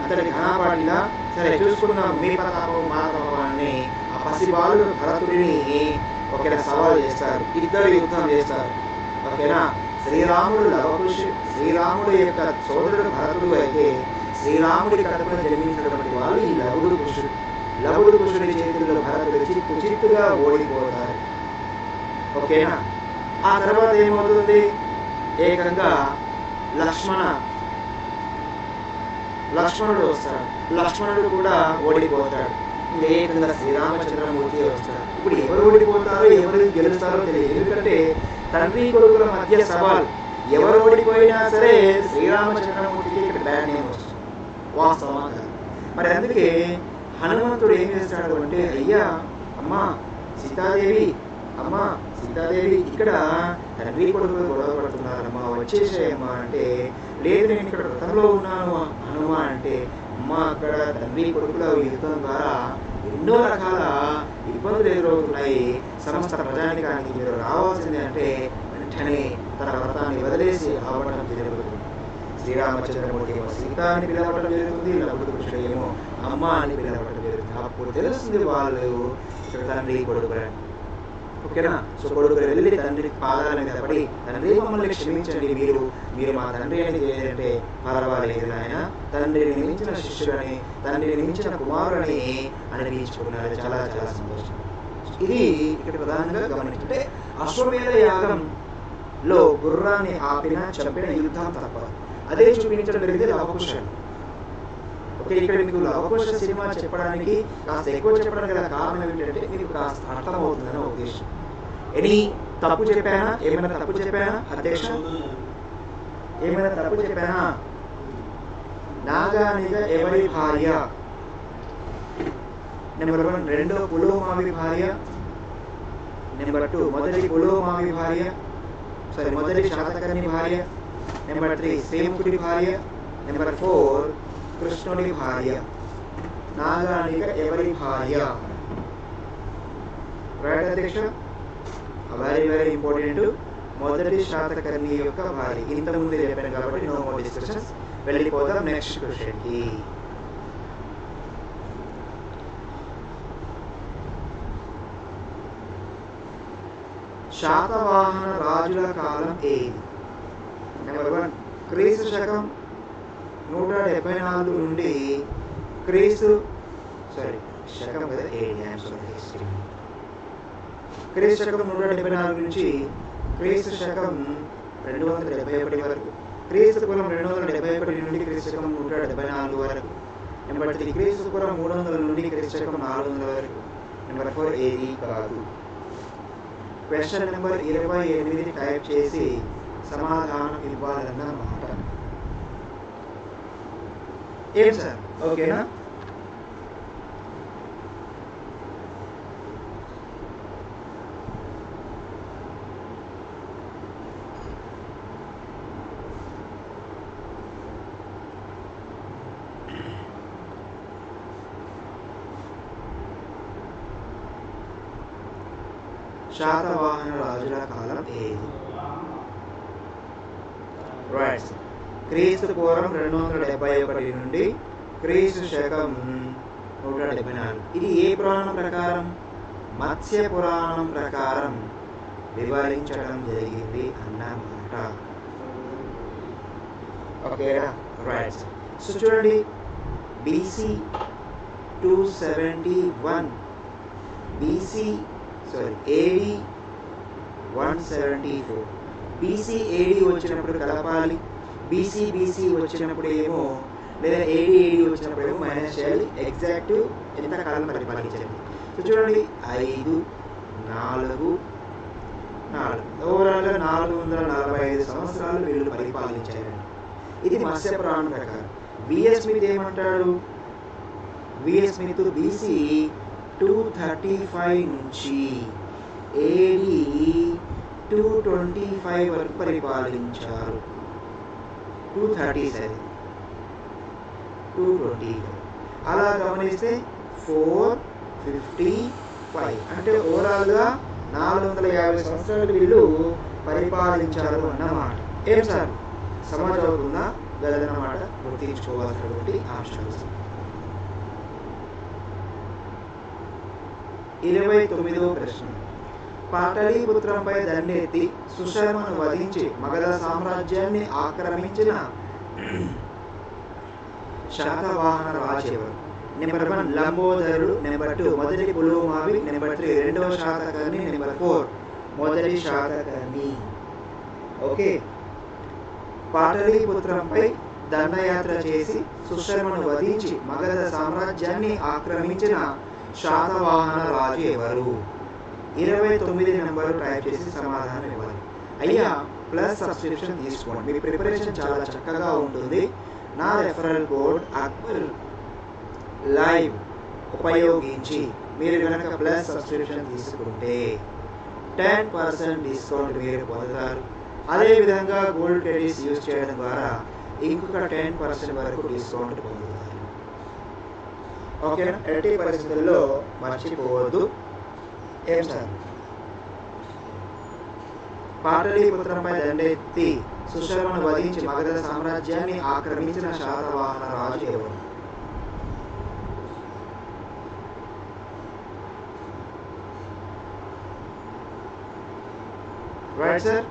అంతటి ఘనపాటిలా, సరే చూసుకున్నాం మీ ప్రతాపం మా ప్రతాపాన్ని. ఆ పసిబాలు భరతుడిని ఒకేలా సవాల్ చేస్తారు, ఇద్దరు యుద్ధం చేస్తారు. ఓకేనా శ్రీరాముడు లవకుశ శ్రీరాముడు యొక్క సోదరుడు భరతుడు అయితే శ్రీరాముడి కథను జన్మించినటువంటి వాళ్ళు ఈ లవుడు కుషుడు. లవుడు కుషుడి చేతుల్లో భరతుడు చిత్తు చిత్తుగా ఓడిపోతారు. ఓకేనా ఆ తర్వాత ఏమవుతుంది? ఏకంగా లక్ష్మణ లక్ష్మణుడు వస్తాడు. లక్ష్మణుడు కూడా ఓడిపోతాడు. లేకుండా శ్రీరామచంద్రమూర్తి వస్తాడు. ఇప్పుడు ఎవరు ఓడిపోతారో ఎవరు గెలుస్తారో తెలియదు. ఎందుకంటే తండ్రి కొడుకుల మధ్య సవాల్. ఎవరు ఓడిపోయినా సరే శ్రీరామచంద్రమూర్తికి ఇక్కడ బ్యాడ్ నేమ్ వస్తుంది, వాస్తవంగా. మరి అందుకే హనుమంతుడు ఏం చేస్తాడు అంటే, అయ్యా అమ్మా సీతాదేవి, అమ్మ సీతాదేవి ఇక్కడ తండ్రి కొడుకులు గొడవ పడుతున్నారమ్మా, వచ్చేసేయమ్మా అంటే, లేదు నేను ఇక్కడ రథంలో ఉన్నాను హనుమ అంటే, అమ్మ అక్కడ తండ్రి కొడుకుల యుద్ధం ద్వారా ఎన్నో రకాల ఇబ్బందులు ఎదురవుతున్నాయి, సమస్త ప్రజానికానికి మీరు రావాల్సింది అంటే వెంటనే తన వ్రతాన్ని వదిలేసి ఆవడం జరుగుతుంది. శ్రీరామచంద్రమూర్తి ఏమో సీత అని పిలవడం జరుగుతుంది, లవుడు కృష్ణుడు ఏమో అమ్మ అని పిలవడం జరుగుతుంది. అప్పుడు తెలుస్తుంది వాళ్ళు ఇక్కడ తండ్రి కొడుకులు. ఓకేనా సో కొడుకు వెళ్ళి తండ్రి పాదాల మీద పడి, తండ్రి మమ్మల్ని క్షమించండి, మీరు మీరు మా తండ్రి అని చేయాలంటే పర్వాలేదు నాయన, తండ్రిని మించిన శిష్యుడని తండ్రిని మించిన కుమారుడని అనిపించుకున్నారు. చాలా చాలా సంతోషం. ఇది ఇక్కడ ప్రధానంగా గమనించుంటే అశ్వమేధ యాగంలో గుర్రాన్ని ఆపిన చంపిన యుద్ధం తప్ప. అదే చూపించడం జరిగితే లవకుశ. ఓకే ఇక్కడ మీకు లవకుశ సినిమా చెప్పడానికి కాస్త ఎక్కువ చెప్పడానికి గల కారణం ఏమిటంటే మీకు కాస్త అర్థమవుతుందనే ఉద్దేశం. ఎనీ తప్పు చెప్పానా? ఏమైనా తప్పు చెప్పానా అధ్యక్ష? ఏమైనా తప్పు చెప్పానా? నాగానిగా ఎవరి భార్య? నెంబర్ వన్ రెండో పులోమావి భార్య, నెంబర్ టూ మొదటి పులోమావి భార్య సారీ మొదటి శాతకర్ణి భార్య, నెంబర్ త్రీ సేముకుడి భార్య, నెంబర్ ఫోర్ కృష్ణుడి భార్య. నాగానిక ఎవరి భార్య? రైట్ అధ్యక్ష, వెరీ వెరీ ఇంపార్టెంట్. మొదటి శాతకర్ణి యొక్క భార్య. ఇంతకుముందు చెప్పాను కాబట్టి నో మోర్ డిస్కషన్స్, వెళ్ళిపోతాం నెక్స్ట్ క్వశ్చన్కి. శాతవాహన రాజుల కాలం ఏది? నెంబర్ వన్ క్రీస్తు శకం నూట డెబ్బై నాలుగు నుండి క్రీస్తు సారీ శకం కదా ఏడి హిస్టరీ క్రీస్తు శకం నూట డెబ్బై నాలుగు నుంచి క్రీస్తు శకం రెండు వందల డెబ్బై ఒకటి వరకు, క్రీస్తు పూర్వం రెండు వందల డెబ్బై ఒకటి నుండి క్రీస్తు శకం నూట డెబ్బై నాలుగు వరకు. నెంబర్ త్రీ, క్రీస్తు పూర్వం మూడు వందల నుండి క్రీస్తు శకం నాలుగు వందల వరకు. నెంబర్ ఫోర్, ఏది కాదు. క్వశ్చన్ నెంబర్ ఇరవై ఎనిమిది టైప్ చేసి సమాధానం ఇవ్వాలన్నమాట. ఏం సార్, ఓకేనా? శాతవాహన రాజుల కాలం ఏది? రైట్, క్రీస్తు పూర్వం రెండు వందల డెబ్బై ఒకటి నుండి క్రీస్తు శకం నూట డెబ్బై నాలుగు. ఇది ఏ పురాణం ప్రకారం? మత్స్య పురాణం ప్రకారం వివరించడం జరిగింది అన్నమాట. ఓకేనా? రైట్. సో చూడండి, BC two seventy one BC sorry AD one seventy four. BC AD వచ్చినప్పుడు కలపాలి, బీసీ బీసీ వచ్చినప్పుడు ఏమో, లేదా ఏడి ఏడి వచ్చినప్పుడు ఏమో మైనస్ చేయాలి. ఎగ్జాక్ట్ ఎంతకాలం పరిపాలించండి. సో చూడండి, ఐదు నాలుగు నాలుగు ఓవరాల్గా నాలుగు వందల నలభై ఐదు సంవత్సరాలు వీళ్ళు పరిపాలించారండి. ఇది మత్స్య పురాణం ప్రకారం. విఎస్ స్మిత్ ఏమంటాడు? VS Smith BC two thirty five నుంచి ఏడి టూ ట్వంటీ ఫైవ్ వరకు పరిపాలించారు. Two thirty seven two twenty five అలా గమనిస్తే ఫోర్ ఫిఫ్టీ ఫైవ్ అంటే ఓవరాల్గా నాలుగు వందల యాభై సంవత్సరాలు వీళ్ళు పరిపాలించారు అన్నమాట. ఏం సార్, సమాజం అవుతుందా లేదన్నమాట గుర్తించుకోవాల్సినటువంటి ఆంశాలు. ఇరవై తొమ్మిదవ ప్రశ్న, పాటలీపుత్రంపై దండెత్తి సుశర్మను వధించి మగధ సామ్రాజ్యాన్ని ఆక్రమించిన శాతవాహన రాజు ఎవరు? నెంబర్ వన్ లంబోదరుడు, నెంబర్ టూ మొదటి పులోమావి, నెంబర్ త్రీ రెండవ శాతకర్ణి, నెంబర్ ఫోర్ మొదటి శాతకర్ణి. ఓకే, పాటలీపుత్రంపై దండయాత్ర చేసి సుశర్మను వధించి మగధ సామ్రాజ్యాన్ని ఆక్రమించిన శాతవాహన రాజు ఎవరు? ఇరవై తొమ్మిది నెంబరు టైప్ చేసి సమాధానం ఇవ్వాలి. అయ్యా ప్లస్ సబ్స్క్రిప్షన్ తీసుకోండి, మీ ప్రిపరేషన్ చాలా చక్కగా ఉంటుంది. నా రెఫరల్ కోడ్ అక్బర్ లైవ్ ఉపయోగించి మీరు కనుక ప్లస్ సబ్స్క్రిప్షన్ తీసుకుంటే టెన్ పర్సెంట్ డిస్కౌంట్ మీరు పొందుతారు. అదేవిధంగా గోల్డ్ క్రెడిట్స్ యూజ్ చేయడం ద్వారా ఇంకొక టెన్ పర్సెంట్ వరకు డిస్కౌంట్ పొందుతారు. ఓకేనా? ఎట్టి పరిస్థితుల్లో మర్చిపోవద్దు. ఏం సార్, పాటలీపుత్రంపై దండెత్తి సుశర్మను వధించి మగధ సామ్రాజ్యాన్ని ఆక్రమించిన శాతవాహన రాజు ఎవరు? Right sir,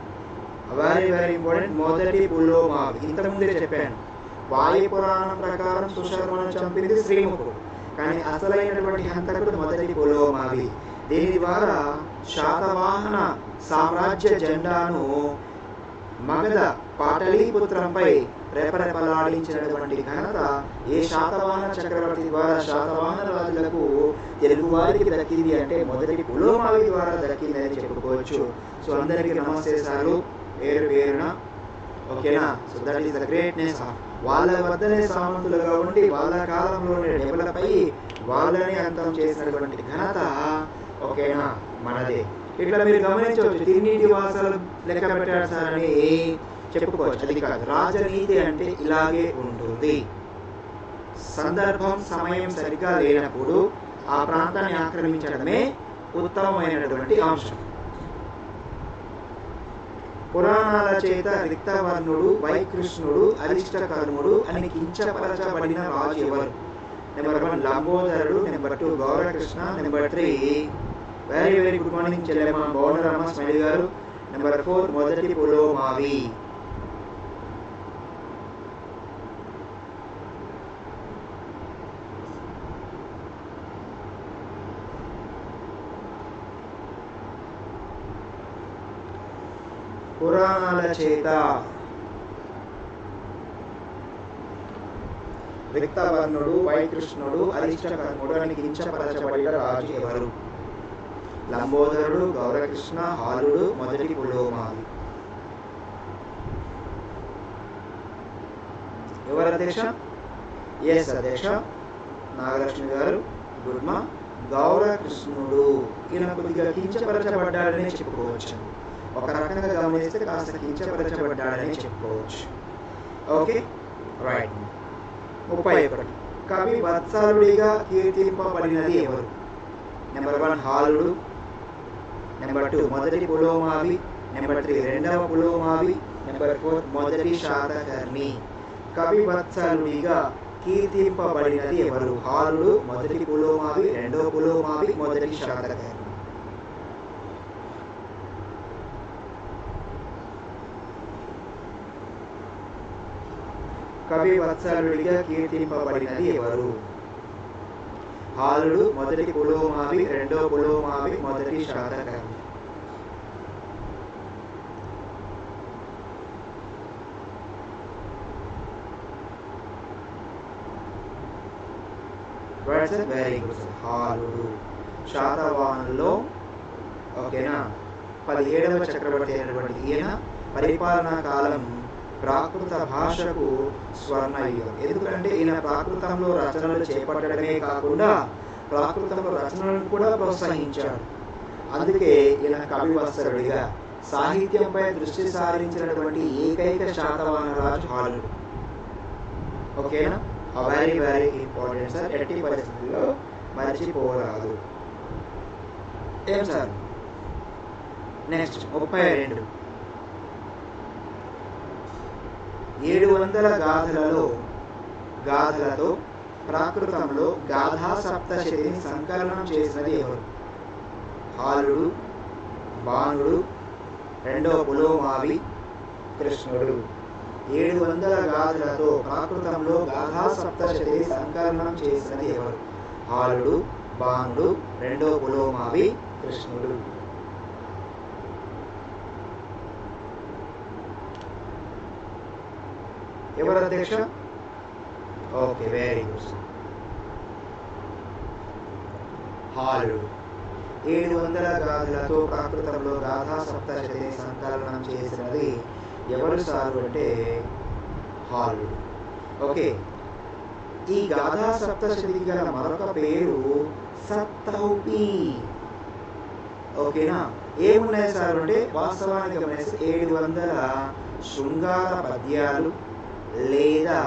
very very important. మొదటి పులోమావి, ఇంతకుముందే చెప్పాను, వాయు పురాణం ప్రకారం సుశర్మను చంపింది శ్రీముఖుడు, కానీ అసలైనటువంటి హంతకుడు మొదటి పులోమావి. దీని ద్వారా శాతవాహన సామ్రాజ్య జెండాను మగధ పాటలీపుత్రంపై రెపరెపలాడించినటువంటి ఘనత ఏ శాతవాహన చక్రవర్తి ద్వారా, శాతవాహన రాజులకు తెలుగువారికి దక్కింది అంటే మొదటి పులోమావి ద్వారా దక్కిందని చెప్పుకోవచ్చు. సో అందరికీ నమస్తే సారు, పేరు పేరున. ఓకేనా? So that is the greatness. వాళ్ళ వద్దనే సామంతులుగా ఉండి వాళ్ళ కాలంలోనే డెవలప్ అయ్యి వాళ్ళని అంతం చేసినటువంటి ఘనత, ఓకేనా, మనదే. ఇట్లా మీరు గమనించవచ్చు, తిన్నీటి వాసాలు లెక్క పెట్టారు సార్ అని చెప్పుకోవచ్చు. అది కాదు, రాజనీతి అంటే ఇలాగే ఉంటుంది. సందర్భం సమయం సరిగ్గా లేనప్పుడు ఆ ప్రాంతాన్ని ఆక్రమించడమే ఉత్తమమైనటువంటి అంశం. పురాణాల చేత రిక్తవర్ణుడు, వైకృష్ణుడు, అరిష్టకర్ణుడు అని కించపరచబడిన రాజు ఎవరు? నెంబర్ వన్ లంబోదరుడు, number two Gaurakrishna, number three very very good morning చెల్లెమ్మ Gauramma smile garu, number four మొదటి పులోమావి. పురాణాల చేత రిక్తవర్ణుడు వైకృష్ణుడు అరిష్టకర్ణుడు అని కించపరచబడిన రాజు ఎవరు? లంబోదరుడు, గౌరకృష్ణ, హారుడు, మొదటి పులోమావి. ఎవరు అధ్యక్ష? ఎస్ అధ్యక్ష నాగలక్ష్మి గారు. గుడ్ మా గౌరకృష్ణుడు ఈయన కొద్దిగా కించపరచబడ్డాడనే చెప్పుకోవచ్చు. ఒక రకంగా గమనిస్తే కాస్త కించపరచబడ్డాడని చెప్పుకోవచ్చు. Okay right. ముప్పై ఒకటి కవి వత్సాలుడిగా కీర్తింపబడినది ఎవరు? నెంబర్ వన్ హాలుడు, నెంబర్ టూ మొదటి పులోమావి, నెంబర్ త్రీ రెండవ పులోమావి, నెంబర్ ఫోర్ మొదటి శాతకర్ణి. కవి వత్సాలుడిగా కీర్తింపబడినది ఎవరు? హాలుడు, మొదటి పులోమావి, రెండవ పులోమావి, మొదటి శాతకర్ణి. కవి వత్సాలుడిగా కీర్తింపబడినది ఎవరు? హాలుడు, మొదటి పులోమావి, రెండో పులోమావి, మొదటి శాతకర్ణి. వెరీ గుడ్ సార్, హాలుడు శాతవాహనుల్లో ఓకేనా పదిహేడవ చక్రవర్తి అయినటువంటి ఈయన పరిపాలనా కాలం ప్రాకృత భాషకు స్వర్ణయుగం. ఎందుకంటే ఈయన ప్రాకృతంలో రచనలు చేపట్టడమే కాకుండా ప్రాకృతంలో రచనలను కూడా ప్రోత్సహించాడు. అందుకే ఈయన కవివత్సలుడిగా సాహిత్యంపై దృష్టి సారించినటువంటి ఏకైక శాతవాహన రాజు హాలుడు. ఓకేనా వెరీ వెరీ ఇంపార్టెంట్ సార్, ఎట్టి పరిస్థితుల్లో మర్చిపోరాదు. ఏం సార్ నెక్స్ట్ ముప్పై రెండు ఏడు వందల గాథలలో గాథలతో ప్రాకృతంలో గాథా సప్తశతిని సంకలనం చేసినది ఎవరు? హాలుడు, బాణుడు, రెండో పులోమావి, కృష్ణుడు. ఏడు వందల గాథలతో ప్రాకృతంలో గాథా సప్తశతిని సంకలనం చేసినది ఎవరు? హాలుడు, బాణుడు, రెండో పులోమావి, కృష్ణుడు. ఎవరు అధ్యక్ష? ఓకే వెరీ గుడ్ హాలుడు. ఏడు వందల గాథలతో ప్రాకృతంలో గాథా సప్తశతిని సంకలనం చేసినది ఎవరు సార్ అంటే హాలుడు. ఓకే ఈ గాథా సప్తశతికి గల మరొక పేరు సప్తౌపి. ఓకేనా ఏమున్నాయి సార్ అంటే వాస్తవానికి గమనిస్తే ఏడు వందల శృంగార పద్యాలు లేదా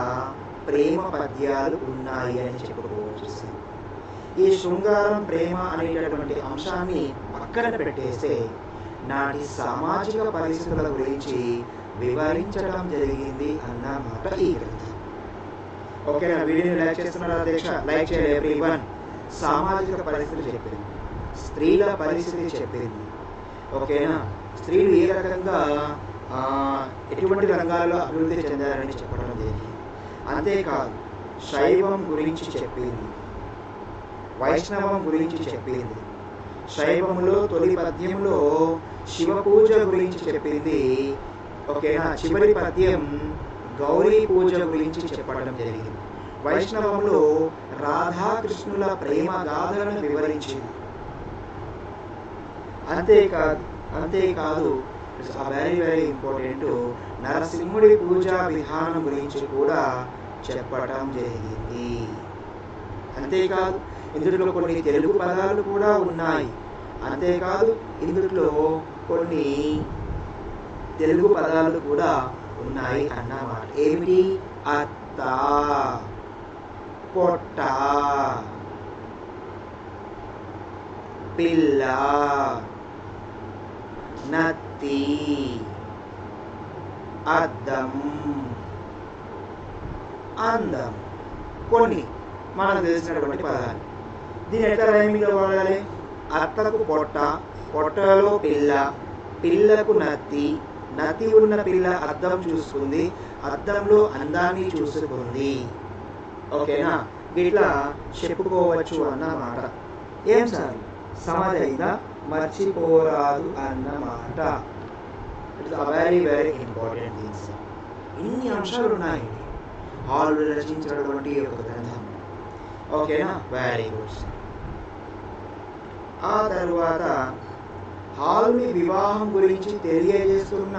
ప్రేమ పద్యాలు ఉన్నాయి అని చెప్పుకోవచ్చు. ఈ శృంగారం ప్రేమ అనేటటువంటి అంశాన్ని పక్కన పెట్టేస్తే నాటి సామాజిక పరిస్థితుల గురించి వివరించడం జరిగింది అన్న మాట ఈ గ్రంథం. ఓకేనా వీడియోని లైక్ చేస్తున్నారా అధ్యక్ష? లైక్ చేయండి ఎవ్రీ వన్. సామాజిక పరిస్థితులు చెప్పింది, స్త్రీల పరిస్థితి చెప్పింది. ఓకేనా స్త్రీలు ఏ రకంగా ఎటువంటి రంగాల్లో అభివృద్ధి చెందారని చెప్పడం జరిగింది. అంతేకాదు శైవం గురించి చెప్పింది, వైష్ణవం గురించి చెప్పింది. శైవంలో తొలి పద్యంలో శివ పూజ గురించి చెప్పింది. ఓకేనా చివరి పద్యం గౌరీ పూజ గురించి చెప్పడం జరిగింది. వైష్ణవంలో రాధాకృష్ణుల ప్రేమ గాథలను వివరించింది. అంతేకాదు అంతేకాదు వెరీ వెరీ ఇంపార్టెంట్ నరసింహుడి పూజా విధానం గురించి కూడా చెప్పడం జరిగింది. అంతేకాదు ఇందులో కొన్ని తెలుగు పదాలు కూడా ఉన్నాయి. అంతేకాదు ఇందులో కొన్ని తెలుగు పదాలు కూడా ఉన్నాయి అన్నమాట. ఏమిటి? అత్త, పొట్ట, పిల్ల, నత్తి, అద్దం, అందం. కొన్ని మనకు తెలిసినటువంటి పదాలు. దీని ఎట్లా రైమింగ్లో వాడాలి? అత్తకు పొట్ట, పొట్టలో పిల్ల, పిల్లకు నత్తి, నత్తి ఉన్న పిల్ల అద్దం చూసుకుంది, అద్దంలో అందాన్ని చూసుకుంది. ఓకేనా ఇట్లా చెప్పుకోవచ్చు అన్నమాట. ఏం సార్ సమాధి అయిందా? మర్చిపోరాదు అన్నమాట. It is a very, very important thing. Inni amshalu unnai. Already rachinchinatuvanti oka grandham. Okay na? Very good. ఆ తర్వాత హాల్మి వివాహం గురించి తెలియజేస్తున్న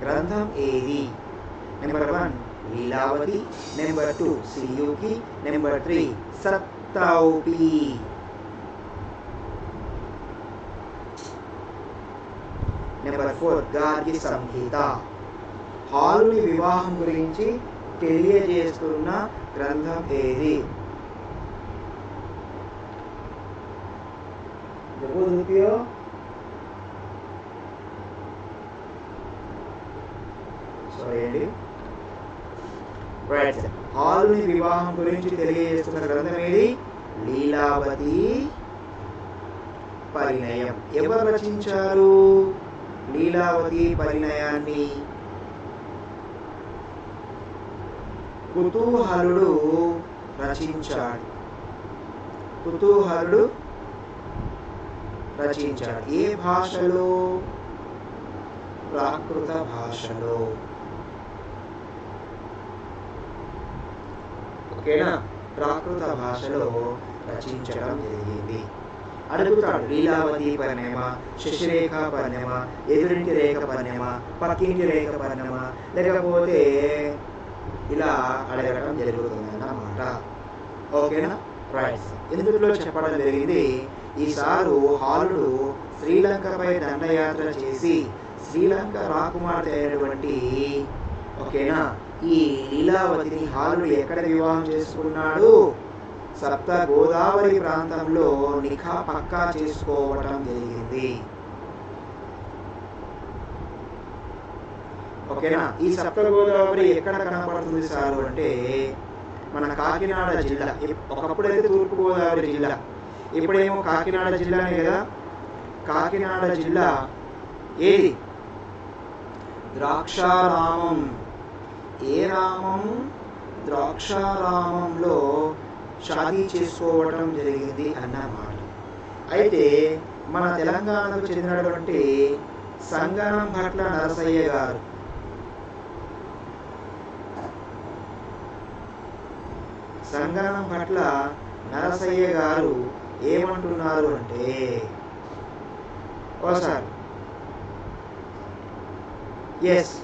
గ్రంథం ఏది? Number one Lilavati, number two సియోగి, నెంబర్ త్రీ సత్తావతి. Number four Gargi Samhita. హాల్మి వివాహం గురించి తెలియజేస్తున్న గ్రంథం ఏది? హాల్ని వివాహం గురించి తెలియజేస్తున్న గ్రంథం ఏది? లీలావతి పరిణయం. ఎవరు రచించారు లీలావతి పరిణయాన్ని? కుతూహలుడు రచించాడు. కుతూహలుడు రచించాడు. ఏ భాషలో? ప్రాకృత భాషలో. ఓకేనా? ప్రాకృత భాషలో రచించడం జరిగింది. అడుగుతాడు లీలావతి పరిణయమ, శశిరేఖ పరిణయమ, ఎదురింటి రేఖ పరిణయమ, పక్కింటి రేఖ పరిణయమ, లేకపోతే ఇలా అడగడం జరుగుతుంది అన్నమాట. ఓకేనా? రైట్. ఇందులో చెప్పడం జరిగింది ఈసారు హాలుడు శ్రీలంకపై దండయాత్ర చేసి శ్రీలంక రాకుమార్తె అయినటువంటి ఓకేనా ఈ లీలావతిని హాలుడు ఎక్కడ వివాహం చేసుకున్నాడు? సప్త గోదావరి ప్రాంతంలో నిఖా పక్కా చేసుకోవటం జరిగింది. ఓకేనా? ఈ సప్త గోదావరి ఎక్కడ కనపడుతుంది సారు అంటే మన కాకినాడ జిల్లా. ఒకప్పుడైతే తూర్పుగోదావరి జిల్లా, ఇప్పుడేమో కాకినాడ జిల్లానే కదా. కాకినాడ జిల్లా ఏది? ద్రాక్షారామం. ఏ రామం? ద్రాక్షారామంలో షాదీ చేసుకోవడం జరిగింది అన్నమాట. అయితే మన తెలంగాణకు చెందినటువంటి సంగనం భట్ల నరసయ్య గారు సంగనం భట్ల నరసయ్య గారు ఏమంటున్నారు అంటే ఓసారి ఎస్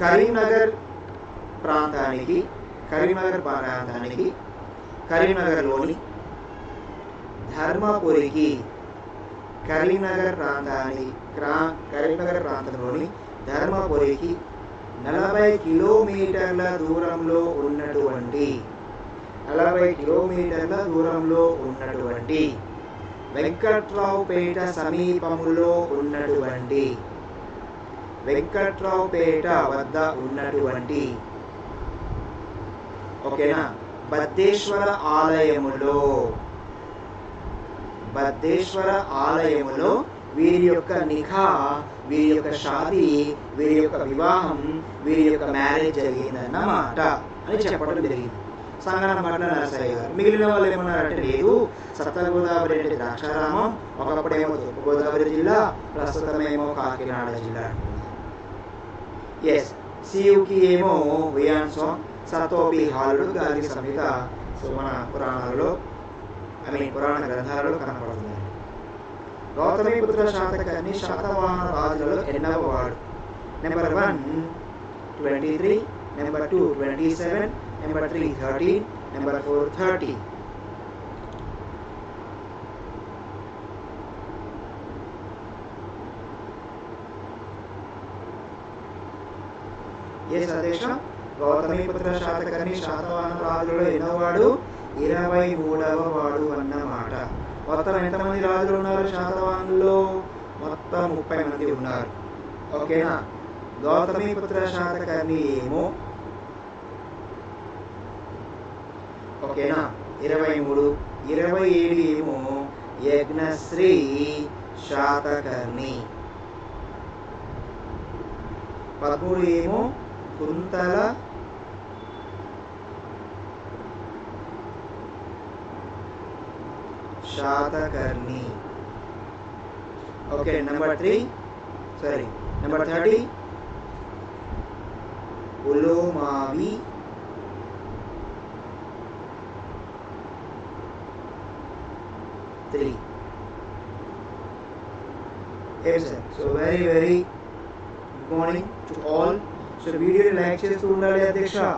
కరీంనగర్ ప్రాంతానికి కరీంనగర్ ప్రాంతానికి కరీంనగర్లోని ధర్మపురికి కరీంనగర్ ప్రాంతానికి కరీంనగర్ ప్రాంతంలోని ధర్మపురికి నలభై కిలోమీటర్ల దూరంలో ఉన్నటువంటి నలభై కిలోమీటర్ల దూరంలో ఉన్నటువంటి వెంకట్రావుపేట సమీపంలో ఉన్నటువంటి వెంకట్రావుపేట వద్ద ఉన్నటువంటి ఓకేనా బద్దేశ్వర ఆలయములో బద్దేశ్వర ఆలయములో వీరి యొక్క నిఖా, వీరి యొక్క షాదీ, వీరి యొక్క వివాహం, వీరి యొక్క మ్యారేజ్ జరిగిందన్నమాట అని చెప్పడం జరిగింది సంగనం భట్ల నరసయ్య గారు. మిగిలిన వాళ్ళు ఏమన్నారంటే లేదు, సప్త గోదావరి అంటే ద్రాక్షారామం, ఒకప్పుడేమో తూర్పు గోదావరి జిల్లా, ప్రస్తుతమేమో కాకినాడ జిల్లా. ఎస్ సియుకి ఏమో వియాన్సోన్, సతోపి హాలుడు, గాలి సమేత సో మన పురాణాలలో ఐ మీన్ పురాణ గ్రంథాలలో కనపడుతుంది. గౌతమి పుత్ర శాతకాన్ని శాతవాహన రాజులలో ఎన్నవ వాడు? Number one twenty three, number two twenty seven, number three thirteen, number four thirty. Yes అధ్యక్ష గౌతమి పుత్ర శాతకాన్ని శాతవాహన రాజులలో ఎన్నవ వాడు? ఇరవై మూడవ వాడు అన్నమాట. మొత్తం ఎంతమంది రాజులు ఉన్నారు శాతవాహనులో? మొత్తం ముప్పై మంది ఉన్నారు. ఓకేనా? గౌతమి పుత్ర శాతకాన్ని ఏమో ఓకేనా ఇరవై మూడు, ఇరవై ఏడు ఏమో యజ్ఞశ్రీ శాతకర్ణి, పదమూడు ఏమో Kuntala Shatakarni. Okay, number three. Sorry, number thirty. Ulomavi. Three. Excellent. So very very good morning to all. So video like chestundale Adiksha.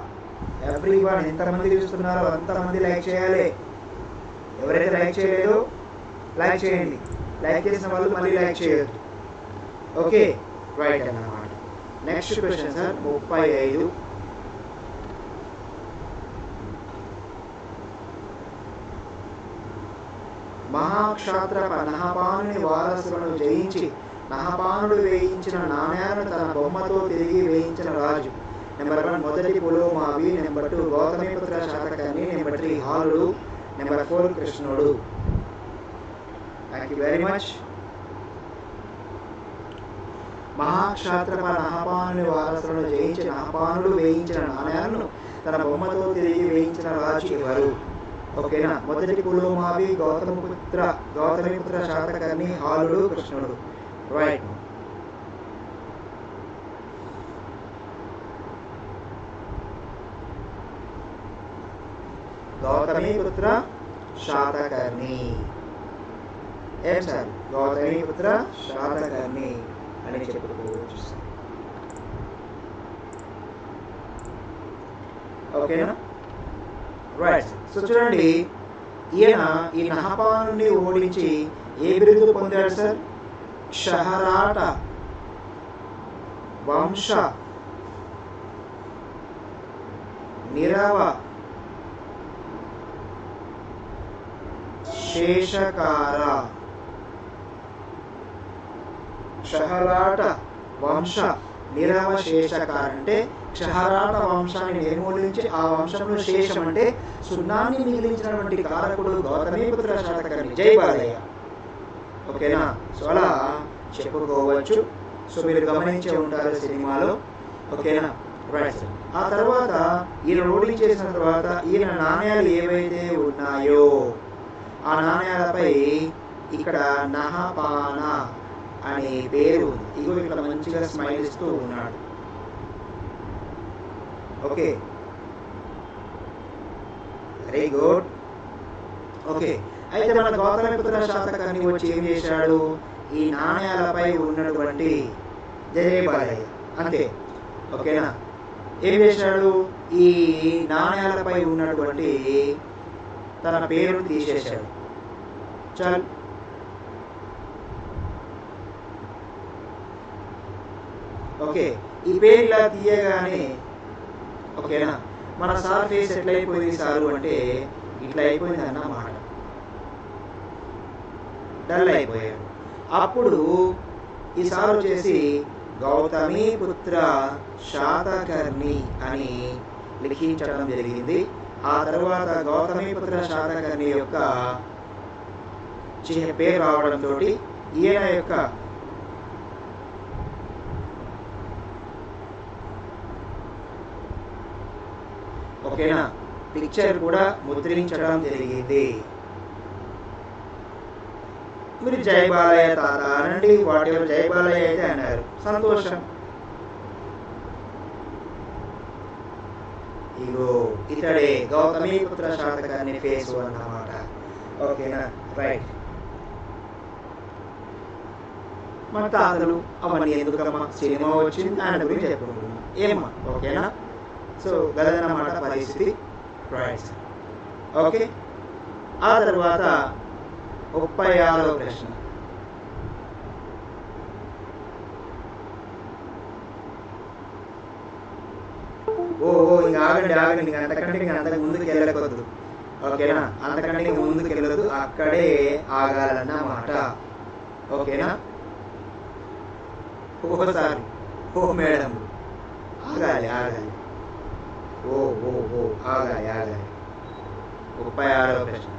Everyone enthamandi chustunnaro anthamandi like cheyali. Everyone like cheyaledo like cheyandi. Like chesina vallu malli like cheyadu. Okay, right annamata. Next question sir thirty-five. మహాక్షాత్ర నహపానుని వారసులను జయించి నహపానుడు వేయించిన నాణ్యాలను తన బొమ్మతో తిరిగి వేయించిన రాజు. Number one మొదటి పులోమావి, number two గౌతమిపుత్ర శాతకర్ణి, number three హాలుడు, నెంబర్ ఫోర్ కృష్ణుడు. Thank you very much. మహాక్షాత్ర నహపానుని వారసులను జయించి నహపానుడు వేయించిన నాణ్యాలను తన బొమ్మతో తిరిగి వేయించిన రాజు ఎవరు? ఓకేనా, మొదటి పులోమావి, గౌతమిపుత్ర గౌతమిపుత్ర శాతకర్ణి, హాలుడు, కృష్ణుడు. రైట్. గౌతమిపుత్ర శాతకర్ణి. ఏం సార్ గౌతమిపుత్ర శాతకర్ణి అని చెప్పుకోవచ్చు. ఓకేనా, రైట్. సో చూడండి, ఈయన ఈ నహపానుని ఓడించి ఏ బిరుదు పొందాడు సార్? షహరాట వంశ నిరవ శేషకార. షహరాట వంశ నిరవ శేషకార అంటే క్షహరాట వంశాన్ని నిర్మూలించి ఆ వంశంలో శేషం అంటే సున్నాన్ని మిగిలించినటువంటి కారకుడు గౌతమిపుత్ర శాతకర్ణి. జై బాలయ్య. ఓకేనా, సో అలా చెప్పుకోవచ్చు. సో మీరు గమనించే ఉంటారు సినిమాలో. ఓకేనా, రైట్ సార్. ఆ తర్వాత ఈయన రోడింగ్ చేసిన తర్వాత ఈయన నాణ్యాలు ఏవైతే ఉన్నాయో ఆ నాణ్యాలపై ఇక్కడ నహపాన అనే పేరు ఉంది. ఇగో ఇక్కడ మంచిగా స్మైల్ ఇస్తూ ఉన్నాడు. Okay, very good. ఓకే, అయితే మన గౌతమిపుత్ర శాతకర్ణి వచ్చి ఏం చేశాడు? ఈ నాణ్యాలపై ఉన్నటువంటి జయబాలయ్య అంతే. ఓకేనా, ఏం చేశాడు? ఈ నాణ్యాలపై ఉన్నటువంటి తన పేరు తీసేశాడు. చల్ ఓకే, ఈ పేరు ఇలా తీయగానే ఓకేనా మన సార్ ఫేస్ ఎట్లా అయిపోయింది సారు అంటే ఇట్లా అయిపోయింది అన్నమాట. డల్ అయిపోయాడు. అప్పుడు ఈ సార్ వచ్చేసి గౌతమిపుత్ర శాతకర్ణి అని లిఖించడం జరిగింది. ఆ తర్వాత గౌతమిపుత్ర శాతకర్ణి యొక్క చిహ్న పేరు రావడంతో ఈయన యొక్క ఓకేనా పిక్చర్ కూడా ముద్రించడం జరిగింది. మీరు జయబాలయ్య తాత అనండి, వాటి ఎవరు జయబాలయ్య అయితే అన్నారు, సంతోషం. ఇగో ఇతడే గౌతమిపుత్ర శాతకర్ణి ఫేస్ అన్నమాట. ఓకేనా, రైట్. మన తాతలు అవన్నీ ఎందుకమ్మా, సినిమా వచ్చింది ఆయన గురించి చెప్పుకుంటున్నాం ఏమా. ఓకేనా, సో గదనమాట పరిస్థితి. రైట్. ఓకే, ఆ తర్వాత ముప్పై ఆరో ప్రశ్న. ఓహో, ఇంక ఆగండి ఆగండి, ఇంక అంతకంటే ఇంక అంతకు ముందుకు వెళ్ళకూడదు. ఓకేనా, అంతకంటే ఇంక ముందుకు వెళ్ళదు, అక్కడే ఆగాలన్నమాట. ఓకేనా, ఓసారి ఓ మేడం ఆగాలి ఆగాలి. ఓ ఓ ఓ ఆగాలి ఆగాలి. ముప్పై ఆరో ప్రశ్న.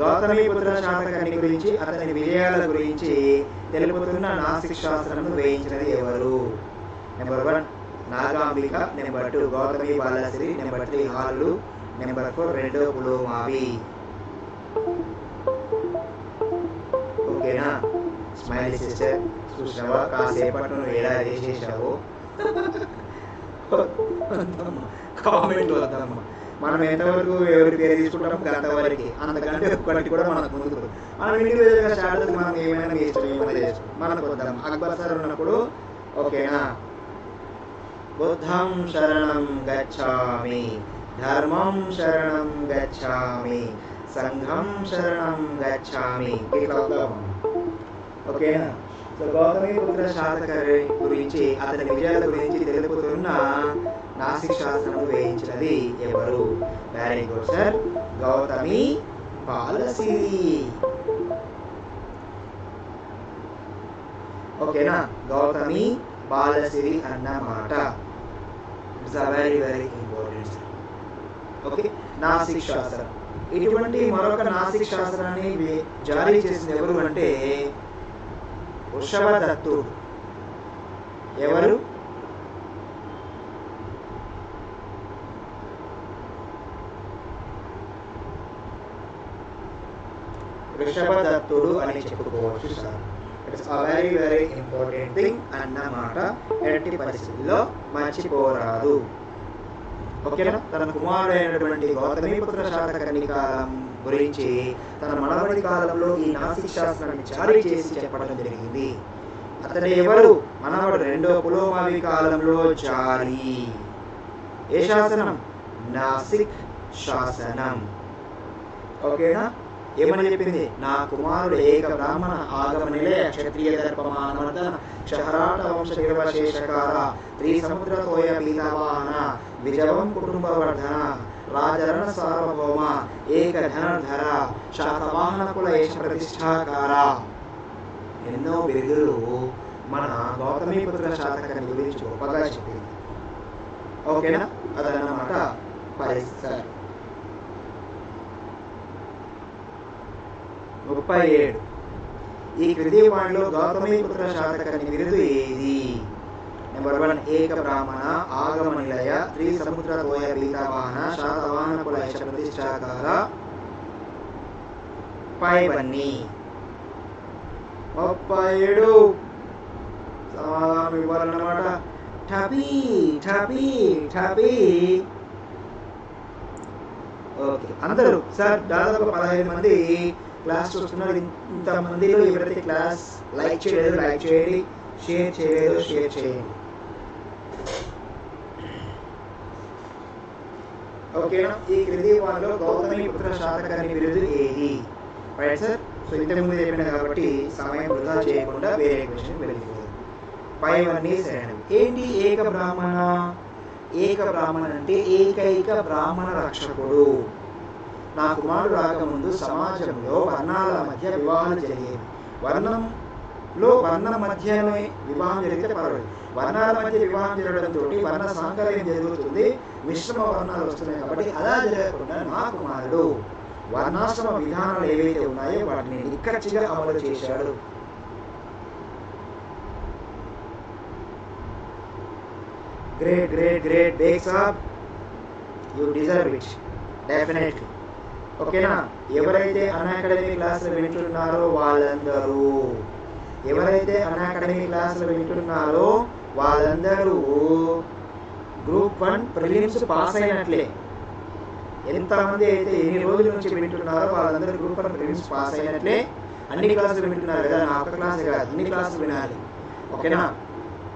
గౌతమిపుత్ర శాతకర్ణి గురించి అతని విజయాల గురించి తెలుపుతున్న నాసిక శాస్త్రమును వేయించినది ఎవరు? Number one Nagambika, number two Gautami Balasri, number three హాలు, నెంబర్ ఫోర్ రెండో పులోమావి. స్మైల్ సిస్టర్ చూసావా కాసేపటి నువ్వు ఎలా చేసేసావు కామెంట్ వద్దమ్మా. మనం ఎంతవరకు ఎవరి పేరు తీసుకుంటాము అంతవరకు, అంతకంటే ఒక్కటి కూడా మనకు ముందు మనం ఇంటి స్టార్ట్ మనం ఏమైనా ఇష్టం ఏమైనా చేస్తాం మనకు వద్దాం. అక్బర్ సార్ ఉన్నప్పుడు ఓకేనా, బుద్ధం శరణం గచ్చామి, ధర్మం శరణం గచ్చామి, సంఘం శరణం గచ్చామి ఇట్లా వద్దాం ఓకేనా. సో గౌతమిపుత్ర శాతకర్ణి గురించి అతని విజయాల గురించి తెలుపుతున్న నాసిక్ శాసనం వేయించినది ఎవరు? Very good sir, Gautami Palasiri ఓకేనా. గౌతమి పాలసిరి అన్నమాట it's very very important sir okay. Nasik శాసనం, ఇటువంటి మరొక నాసిక్ శాసనాన్ని జారీ చేసింది ఎవరు అంటే వృషభదత్తుడు. ఎవరు? వృషభదత్తుడు అని చెప్పుకోవచ్చు sir. It's a very very important thing అన్నమాట, ఎట్టి పరిస్థితుల్లో మర్చిపోరాదు ఓకేనా. తన కుమారుడైనటువంటి గౌతమిపుత్ర శాతకర్ణి కాలం గురించి తన మనవడి కాలంలో ఈ నాసిక్ శాసనాన్ని జారీ చేసి చెప్పడం జరిగింది. అతను ఎవరు? మనవడు రెండో పులోమావి కాలంలో జారీ. ఏ శాసనం? నాసిక్ శాసనం ఓకేనా. ఏమని చెప్పింది? నా కుమారుడు ఏక బ్రాహ్మణ ఆగమనిలే క్షత్రియ దర్పమానమర్దన క్షహరాట వంశ నిర్వశేషకార త్రీ సముద్ర తోయ పీతావాహన విజవం కుటుంబవర్ధన రాజరణ సార్వభౌమ ఏక ధనధర శాతవాహన కుల ఏష ప్రతిష్టాకార. ఎన్నో బిరుదులు మన గౌతమిపుత్ర శాతకర్ణి గురించి గొప్పగా చెప్పింది ఓకేనా. అదన్నమాట పరిస్థితి. ముప్పై ఏడు ఈ కృతి వాణిలో గౌతమిపుత్ర శాతకర్ణి విరుదు ఏది? నెంబర్ వన్ ఏక బ్రాహ్మణ ఆగమ నిలయ త్రీ సముద్ర ద్వయ పీతావాహన శాతవాహన కుల యశ ప్రతిష్టాకార పైబన్నీ. ముప్పై ఏడు సమాధానం ఇవ్వాలన్నమాట. ఠపీ ఠపీ ఠపీ ఓకే. అందరూ సార్ దాదాపు పదహైదు మంది క్లాస్ చూస్తున్నారు. ఇంతమందిలో ఎవరైతే క్లాస్ లైక్ చేయలేదు లైక్ చేయండి, షేర్ చేయలేదు షేర్ చేయండి ఓకేనా. ఈ క్రింది వారిలో గౌతమిపుత్ర శాతకర్ణి విరుదు ఏది? Right sir. సో ఇంతకుముందు చెప్పిన కాబట్టి సమయం వృధా చేయకుండా వేరే క్వశ్చన్ వెళ్ళిపోయింది. పైవన్నీ సరైనవి. ఏంటి ఏక బ్రాహ్మణ? ఏక బ్రాహ్మణ అంటే ఏకైక బ్రాహ్మణ రక్షకుడు. నా కుమారుడు రాకముందు సమాజంలో వర్ణాల మధ్య వివాహం జరిగేది. వర్ణంలో వర్ణం మధ్యనే వివాహం జరిగితే పర్వాలేదు, వర్ణాల మధ్య వివాహం జరగడంతో వర్ణ సాంకర్యం జరుగుతుంది, మిశ్రమ వర్ణాలు వస్తున్నాయి. కాబట్టి అలా జరగకుండా నా కుమారుడు వర్ణాశ్రమ విధానాలు ఏవైతే ఉన్నాయో వాటిని నిక్కచ్చిగా అమలు చేశాడు. Great great great Baig saab, you deserve it definitely ఓకేనా. ఎవరైతే అన్ అకాడమిక్ క్లాసులు వింటున్నారో వాళ్ళందరూ ఎవరైతే అన్ అకాడమిక్ క్లాసులు వింటున్నారో వాళ్ళందరూ గ్రూప్ వన్ ప్రిలిమ్స్ పాస్ అయినట్లే. ఎంతమంది అయితే ఎన్ని రోజుల నుంచి వింటున్నారో వాళ్ళందరూ గ్రూప్ వన్ ప్రిలిమ్స్ పాస్ అయినట్లే. అన్ని క్లాసులు వింటున్నారు కదా, నా ఒక్క క్లాస్ కాదు అన్ని క్లాసులు వినాలి ఓకేనా.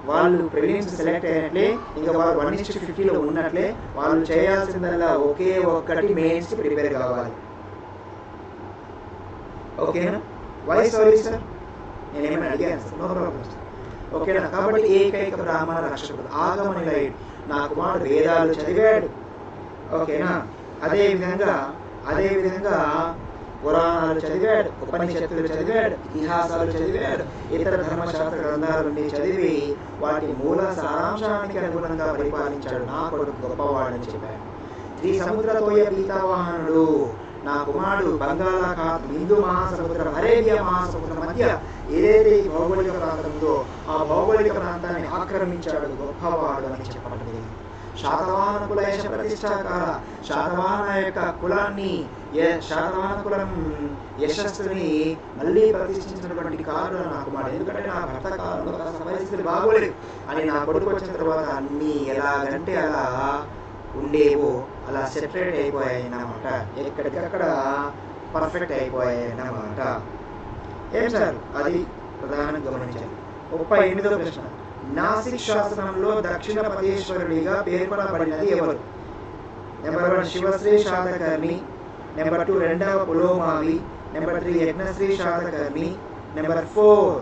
వాళ్ళు ప్రిలిమ్స్ సెలెక్ట్ అయినట్లే, ఇంకా వాళ్ళు వన్ ఇస్ ఫిఫ్టీలో ఉన్నట్లే. వాళ్ళు చేయాల్సిందల్లా ఒకే ఒక్కటి మెయిన్స్ ప్రిపేర్ కావాలి ఓకేనా. వాయిస్ సారీ సార్, నేను ఏమైనా అడిగాను సార్? నో ప్రాబ్లం సార్ ఓకేనా. కాబట్టి ఏకైక బ్రాహ్మణ రక్షకుడు ఆగమనిలయుడు, నా కుమారుడు వేదాలు చదివాడు ఓకేనా. అదేవిధంగా అదేవిధంగా పురాణాలు చదివాడు, ఉపనిషత్తులు చదివాడు, ఇతిహాసాలు చదివాడు, ఇతర ధర్మశాస్త్ర గ్రంథాలన్నీ చదివి వాటి మూల సారాంశానికి అనుగుణంగా పరిపాలించాడు. నా కొడుకు గొప్పవాడని చెప్పాడు. త్రీ సముద్ర తోయ పీతావాహనుడు, నా కుమారుడు బంగాళాఖాతం, హిందూ మహాసముద్రం, అరేబియా మహాసముద్రం మధ్య ఏదైతే ఈ భౌగోళిక ప్రాంతంతో ఆ భౌగోళిక ప్రాంతాన్ని ఆక్రమించాడు గొప్పవాడు అని చెప్పడం జరిగింది. శాతవాహన కులైష ప్రతిష్టాకాల శాతవాహన యొక్క కులాన్ని శాతవాహన కులం యశస్సుని మళ్ళీ ప్రతిష్ఠించినటువంటి కారణం నాకు మాట. ఎందుకంటే నా భర్త కాలంలో పరిస్థితులు బాగోలేదు అని నా కొడుకు వచ్చిన తర్వాత అన్నీ ఎలాగంటే అలా ఉండేవో అలా సెపరేట్ అయిపోయాయి అన్నమాట. ఎక్కడికక్కడ పర్ఫెక్ట్ అయిపోయాయి అన్నమాట. ఏం సార్ అది ప్రధానం గమనించాలి. ముప్పై ఎనిమిదో ప్రశ్న, నాసిక్ శాసనంలో దక్షిణ పదేశ్వరుడిగా పేర్కొనబడినది ఎవరు? Number one Shivashri Satakarni, number two రెండవ పులోమావి, number three Yajnashri Satakarni, number four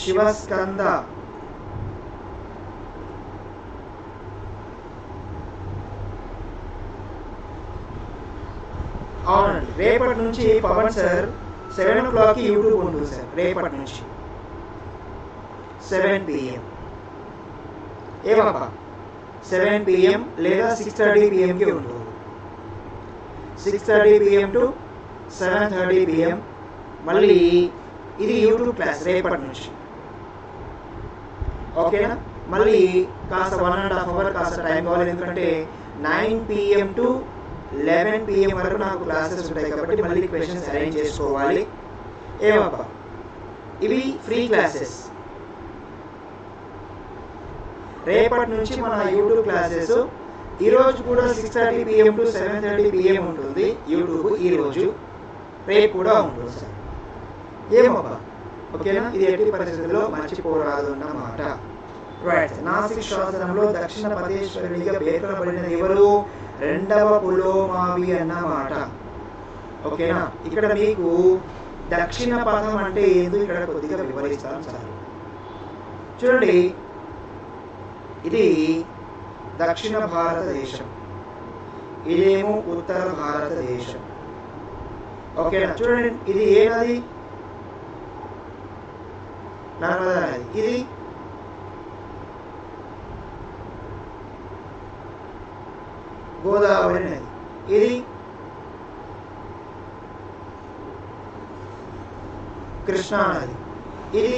Shivaskanda, అవునండి. రేపటి నుంచి పవన్ సార్ సెవెన్ ఓ క్లాక్కి యూట్యూబ్ ఉంటుంది సార్, రేపటి నుంచి సెవెన్ పిఎం, ఏమప్పా సెవెన్ పిఎం లేదా సిక్స్ థర్టీ పిఎంకి ఉంటుంది. Six thirty PM to seven thirty PM మళ్ళీ ఇది యూట్యూబ్ క్లాస్ రేపటి నుంచి, ఓకేనా? మళ్ళీ కాస్త వన్ అండ్ హాఫ్ అవర్ కాస్త టైం కావాలి, ఎందుకంటే nine PM to eleven PM వరకు నాకు క్లాసెస్ ఉంటాయి కాబట్టి మళ్ళీ క్వశ్చన్స్ అరేంజ్ చేసుకోవాలి. ఏమప్పా ఇవి ఫ్రీ క్లాసెస్, రేపటి నుంచి మన యూట్యూబ్ క్లాసెస్. ఈరోజు కూడా six thirty PM to seven thirty PM ఉంటుంది యూట్యూబ్, ఈరోజు రేపు కూడా ఉంటుంది సార్. ఏమబ్బా ఓకేనా, ఇది ఎట్టి పరిస్థితుల్లో మర్చిపోరాదు అన్నమాట. రైట్, నాసిక్ శాసనంలో దక్షిణ పదేశ్వరునిగా పేర్కొనబడిన ఎవరు? రెండవ పులోమావి అన్నమాట, ఓకేనా? ఇక్కడ మీకు దక్షిణ పదం అంటే ఏందో ఇక్కడ కొద్దిగా వివరిస్తాను సార్. చూడండి, ఇది దక్షిణ భారతదేశం, ఇదేమో ఉత్తర భారతదేశం, ఓకేనా? చూడండి, ఇది ఏ నది? నర్మదా నది. ఇది గోదావరి నది. ఇది కృష్ణా నది. ఇది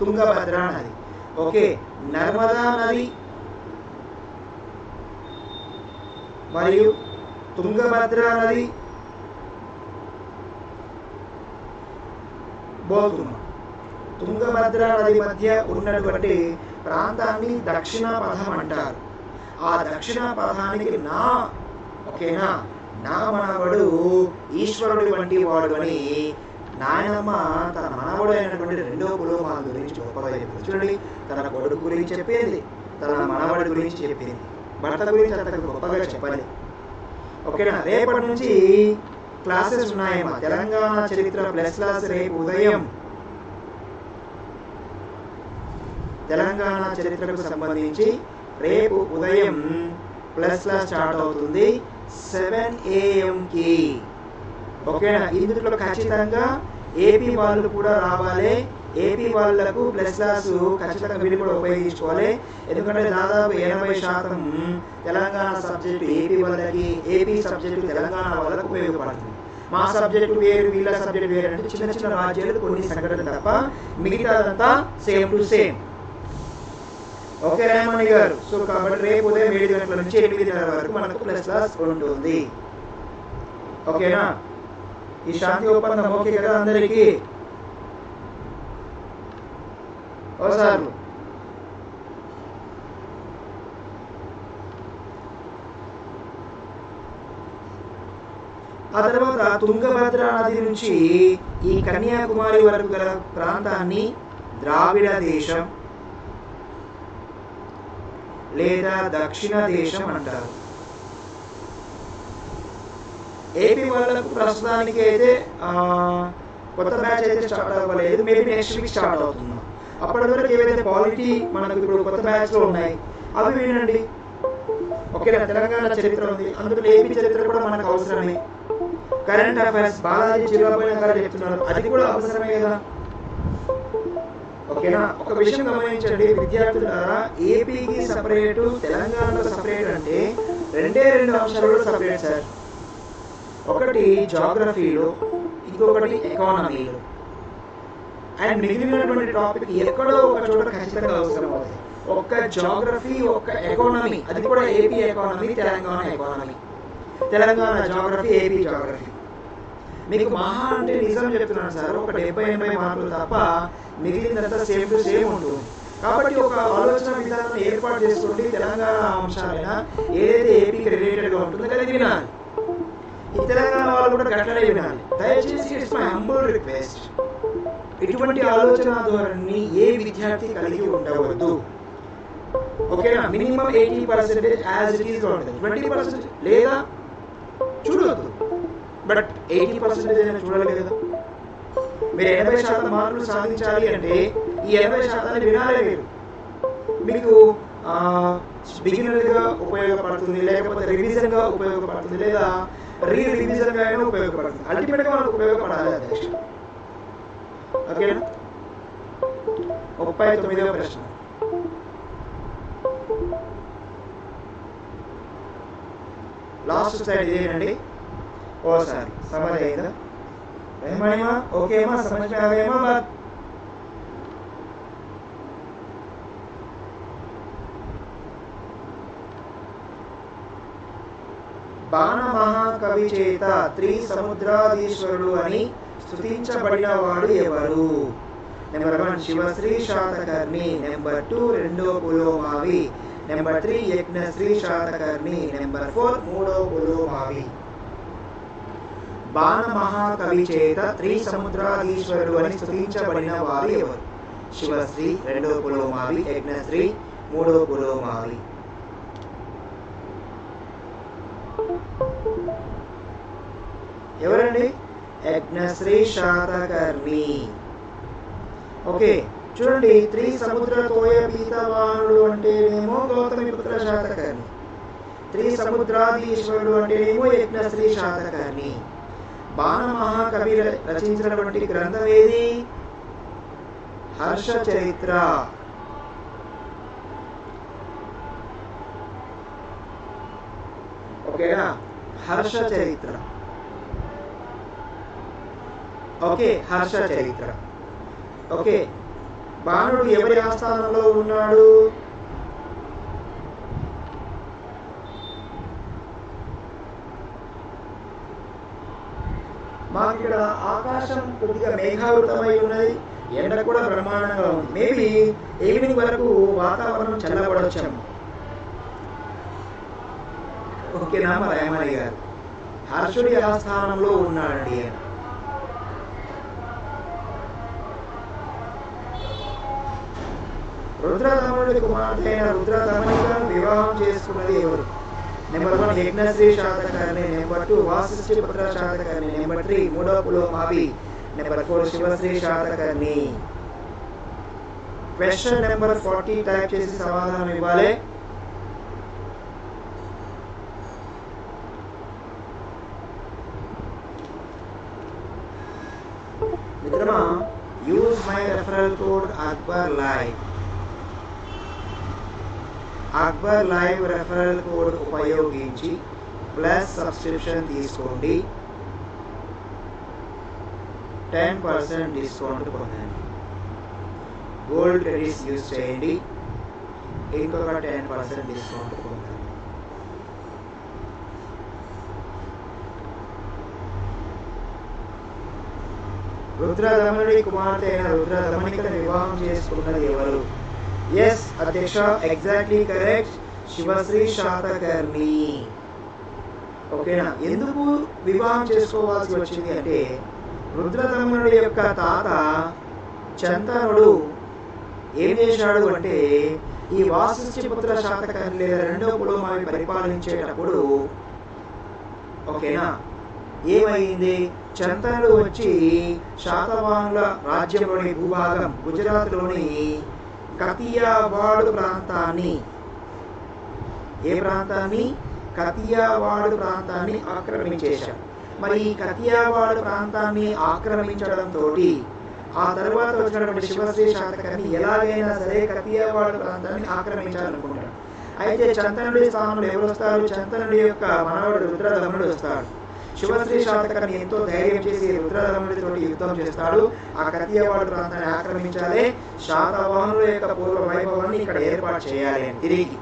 తుంగభద్రా నది. ఓకే, నర్మదా నది మరియు తుంగభద్రా నది బోల్తుమా తుంగభద్రా నది మధ్య ఉన్నటువంటి ప్రాంతాన్ని దక్షిణాపథం అంటారు. ఆ దక్షిణాపథానికి నా ఓకేనా నా మనవడు ఈశ్వరుడు వంటి వాడు అని నాయనమ్మ తన మనవడు అయినటువంటి రెండో పులోమావి గురించి గొప్పగా చెప్పింది. చూడండి, తన కొడుకు గురించి చెప్పింది, తన మనవడి గురించి చెప్పింది, భర్త గురించి అతను గొప్పగా చెప్పాలి, ఓకేనా? రేపటి నుంచి క్లాసెస్ ఉన్నాయమ్మా. తెలంగాణ చరిత్ర ప్లస్ క్లాస్ రేపు ఉదయం, తెలంగాణ చరిత్రకు సంబంధించి రేపు ఉదయం ప్లస్ క్లాస్ స్టార్ట్ అవుతుంది సెవెన్ ఏఎంకి, ఓకేనా? ఇందులో ఖచ్చితంగా ఏపీ వాళ్ళు కూడా రావాలి. ఏపీ వాళ్ళకు ప్లస్ క్లాస్ ఖచ్చితంగా వీళ్ళు కూడా ఉపయోగించుకోవాలి, ఎందుకంటే దాదాపు ఎనభై శాతం తెలంగాణ సబ్జెక్టు ఏపీ వాళ్ళకి, ఏపీ సబ్జెక్టు తెలంగాణ వాళ్ళకు ఉపయోగపడుతుంది. మా సబ్జెక్టు వేరు, వీళ్ళ సబ్జెక్టు వేరు అంటే చిన్న చిన్న రాజ్యాలు కొన్ని సంఘటన తప్ప మిగతాదంతా same to same, okay Ramani garu? So కాబట్టి రేపు ఉదయం ఏడు గంటల నుంచి ఎనిమిదిన్నర వరకు మనకు ప్లస్ క్లాస్ ఉంటుంది, ఓకేనా? ఈ శాంతి ఒప్పందం ఓకే కదా అందరికీ? ఓసార్లు ఆ తర్వాత తుంగభద్రా నది నుంచి ఈ కన్యాకుమారి వరకు గల ప్రాంతాన్ని ద్రావిడ దేశం లేదా దక్షిణ దేశం అంటారు. ఏపీ వాళ్ళకు ప్రస్తుతానికి అయితే కొత్త బ్యాచ్ అయితే స్టార్ట్ అవ్వలేదు, మేబీ నెక్స్ట్ వీక్ స్టార్ట్ అవుతుంది. అప్పటి వరకు ఏవైతే పాలిటీ మనకు ఇప్పుడు కొత్త బ్యాచ్లో ఉన్నాయి అవి వినండి, ఓకేనా? తెలంగాణ చరిత్ర ఉంది, అందులో ఏపీ చరిత్ర కూడా మనకు అవసరమే. కరెంట్ అఫైర్స్ బాలాజీ చిరుబాబు గారు చెప్తున్నారు, అది కూడా అవసరమే కదా, ఓకేనా? ఒక విషయం గమనించండి విద్యార్థులారా, ఏపీకి సపరేటు తెలంగాణలో సపరేట్ అంటే రెండే రెండు అంశాలలో సపరేట్ సార్. ఒకటి జాగ్రఫీలో, ఇంకొకటి ఎకానమీలో. అండ్ మిగిలినటువంటి టాపిక్ ఎక్కడో ఒక చోట ఖచ్చితంగా అవసరం అవుతుంది. ఒక జాగ్రఫీ, ఒక ఎకానమీ, అది కూడా AP economy, Telangana economy, Telangana geography, AP geography. మీకు మహా అంటే నిజం చెప్తున్నాను సార్, ఒక డెబ్బై ఎనభై మార్కులు తప్ప మిగిలినంత సేమ్ టు సేమ్ ఉంటుంది. కాబట్టి ఒక ఆలోచన విధానం ఏర్పాటు చేసుకుంటే తెలంగాణ అంశాలైనా ఏదైతే ఏపీకి రిలేటెడ్గా ఉంటుందో అది వినాలి. ఈ తెలంగాణ వాళ్ళు కూడా గట్లనే వినాలి. దయచేసి ఇట్స్ మై హంబుల్ రిక్వెస్ట్, ఇటువంటి ఆలోచన ధోరణి ఏ విద్యార్థి కలిగి ఉండవద్దు. ఓకేనా? Minimum eighty percentage as it is ఉంటుంది, ట్వంటీ పర్సెంట్ లేదా చూడవద్దు. బట్ ఎయిటీ పర్సెంటేజ్ అయినా చూడాలి కదా. మీరు ఎనభై శాతం మార్కులు సాధించాలి అంటే ఈ ఎనభై శాతాన్ని వినాలే మీరు. మీకు బిగినర్గా ఉపయోగపడుతుంది, లేకపోతే రివిజన్గా ఉపయోగపడుతుంది, లేదా రీ రివిజన్గా అయినా ఉపయోగపడుతుంది. అల్టిమేట్గా మనకు ఉపయోగపడాలి అధ్యక్ష. ఓకేనా? ముప్పై తొమ్మిదవ ప్రశ్న. లాస్ట్ సైడ్ ఇదేనండి. ఓసారి సమజ్ అయిందా? ఏమైనా ఓకేమా? సమజ్ కావేమా? బాత్ బాణ మహాకవి చేత త్రి సముద్రాధీశ్వరుడు అని స్తుతించబడిన వాడు ఎవరు? Number one Shivashri Satakarni, number two రెండో పులోమావి, number three Yajnashri Satakarni, number four మూడో పులోమావి. బాణ మహాకవి చేత త్రి సముద్రాధీశ్వరుడు అని స్తుతించబడిన వారు ఎవరు? శివశ్రీ, రెండో పులోమావి, యజ్ఞశ్రీ, మూడో పులోమావి. ఎవరండి? యజ్ఞశ్రీ శాతకర్ణి. ఓకే చూడండి, త్రి సముద్ర తోయ పీతవానుడు అంటేనేమో గౌతమిపుత్ర శాతకర్ణి, త్రి సముద్రాధీశ్వరుడు అంటేనేమో యజ్ఞశ్రీ శాతకర్ణి. బాణ మహాకవి రచించినటువంటి గ్రంథం ఏది? హర్ష చరిత్ర. ఓకేనా? హర్ష చరిత్ర. ఓకే హర్ష చరిత్ర. ఓకే బాణుడు ఎవరి ఆస్థానంలో ఉన్నాడు? మాకు ఇక్కడ ఆకాశం కొద్దిగా మేఘావృతమై ఉన్నది, ఎండ కూడా బ్రహ్మాండంగా ఉంది. మేబీ ఈవినింగ్ వరకు వాతావరణం చల్లబడొచ్చాము. ఓకేనా? మా రాయమణి గారు హర్షుడి ఆస్థానంలో ఉన్నాడండి. రుద్రధమనుడి కుమార్తె అయిన రుద్రధమనులను వివాహం చేసుకున్నది ఎవరు? Number one Yajnashri Satakarni, number two Vasishthi Putra Satakarni, number three మూడో పులోమావి, number four Shivashri Satakarni. Question number forty type చేసి సమాధానం ఇవ్వాలి. మిత్రమా, use my referral code అక్బర్ లైవ్. అక్బర్ లైవ్ referral code ఉపయోగించి ప్లస్ సబ్స్క్రిప్షన్ తీసుకోండి, టెన్ పర్సెంట్ డిస్కౌంట్ పొందండి. గోల్డ్ క్రెడిట్స్ యూజ్ చేయండి, ఇంకొక టెన్ పర్సెంట్ డిస్కౌంట్ పొందండి. రుద్రధమనుడి కుమార్తె అయిన రుద్రధమనికను వివాహం చేసుకున్నది ఎవరు? ఎస్ అధ్యక్ష, ఎగ్జాక్ట్లీ కరెక్ట్, శివశ్రీ శాతకర్ణి. ఓకేనా? ఎందుకు వివాహం చేసుకోవాల్సి వచ్చింది అంటే రుద్రధమనుడి యొక్క తాత చంతనుడు ఏం చేశాడు అంటే ఈ వాసిష్ఠి పుత్ర శాతకర్ణి లేదా రెండో పులోమావి పరిపాలించేటప్పుడు ఓకేనా ఏమైంది, చంతనుడు వచ్చి శాతవాహనుల రాజ్యంలోని భూభాగం గుజరాత్లోని కతియావాడు ప్రాంతాన్ని ఏ ప్రాంతాన్ని కతియావాడు ప్రాంతాన్ని ఆక్రమించేశాడు. మరి ఈ కతియావాడు ప్రాంతాన్ని ఆక్రమించడంతో ఆ తర్వాత వచ్చినటువంటి శివశ్రీ శాతకర్ణి ఎలాగైనా సరే కతియావాడు ప్రాంతాన్ని ఆక్రమించాలనుకుంటాడు. అయితే చంతనుడి స్థానంలో ఎవరు వస్తారు? చంతనుడి యొక్క మనవడు రుద్రధమనుడు వస్తాడు. శివశ్రీ శాతకర్ణి ఎంతో ధైర్యం చేసి రుద్రరముడితోటి యుద్ధం చేస్తాడు. ఆ కతియవాడు ప్రాంతాన్ని ఆక్రమించాలి, శాతవాహనుల యొక్క పూర్వ వైభవాన్ని ఇక్కడ ఏర్పాటు చేయాలి అని తిరిగి.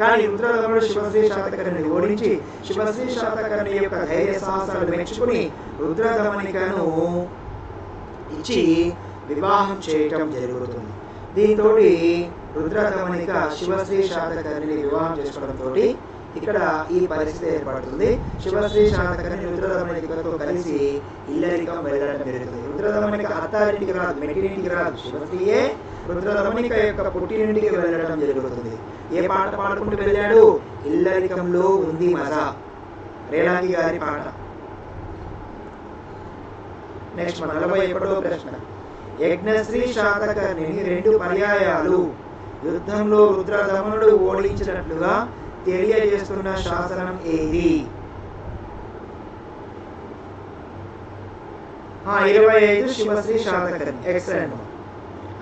కానీ రుద్రరముడు శివశ్రీ శాతకర్ణిని ఓడించి శివశ్రీ శాతకర్ణి యొక్క ధైర్య సాహసాలు మెచ్చుకుని రుద్రదమనికను ఇచ్చి వివాహం చేయటం జరుగుతుంది. దీంతో రుద్రదమనిక శివశ్రీ శాతకర్ణిని వివాహం చేసుకోవడంతో ఇక్కడ ఈ పరిస్థితి ఏర్పడుతుంది. శివశ్రీ శాతకర్ణి రుద్రదమనికతో కలిసి ఇల్లరికం వెళ్ళడం జరుగుతుంది. రుద్రదమనిక అత్తారింటికి రాదు, మెట్టినింటికి రాదు, శివశ్రీయే రుద్రదమనిక యొక్క పుట్టినింటికి వెళ్ళడం జరుగుతుంది. ఏ పాట పాడుకుంటూ వెళ్ళాడు? ఇల్లరికంలో ఉంది మజా, రేలాంగి గారి పాట. నెక్స్ట్ మన నలభై ఒకటో ప్రశ్న. యజ్ఞశ్రీ శాతకర్ణిని రెండు పర్యాయాలు యుద్ధంలో రుద్రదమనుడు ఓడించినట్లుగా తెలియజేస్తున్న శాసనం ఏది? ఇరవై ఐదు శివశ్రీ శాతకర్ణి. ఎక్సలెంట్.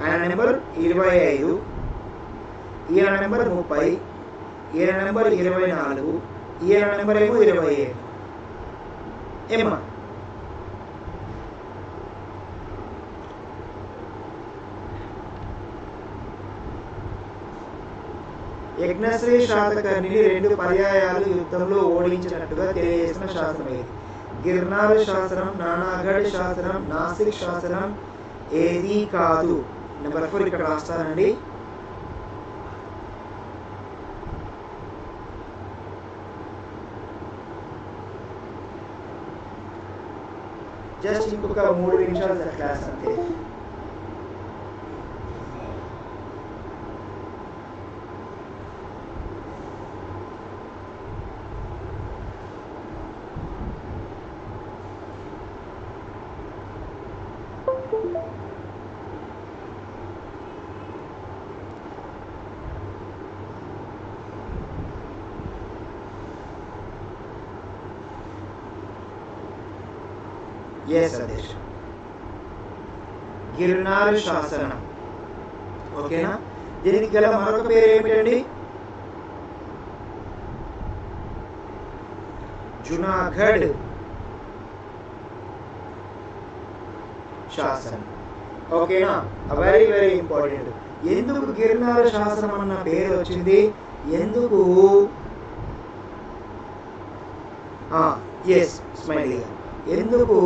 ఆయన నెంబర్ ఇరవై ఐదు, ఈయన నెంబర్ ముప్పై, ఈయన నెంబర్ ఇరవై నాలుగు, ఈయన నెంబర్ ఏమో ఇరవై ఏడు. ఏమా యజ్ఞశ్రీ శాతకర్ణిని రెండు పర్యాయాలు యుద్ధంలో ఓడించినట్టుగా తెలియజేసిన శాసనం ఏది? గిర్నార్ శాసనం, నానాగఢ్ శాసనం, నాసిక్ శాసనం ఏది కాదు? నెంబర్ ఫోర్ ఇక్కడ రాస్తానండి. జస్ట్ ఇంకొక మూడు నిమిషాలు సార్ క్లాస్ అంతే. గిర్నార్ శాసనం. ఓకేనా? దీనికి గల మరొక పేరు ఏమిటండి? జునాగఢ్ శాసనం. ఓకేనా? Very very important. ఎందుకు గిర్నార్ శాసనం అన్న పేరు వచ్చింది? ఎందుకు? ఎస్ స్మైలీ గారు, ఎందుకు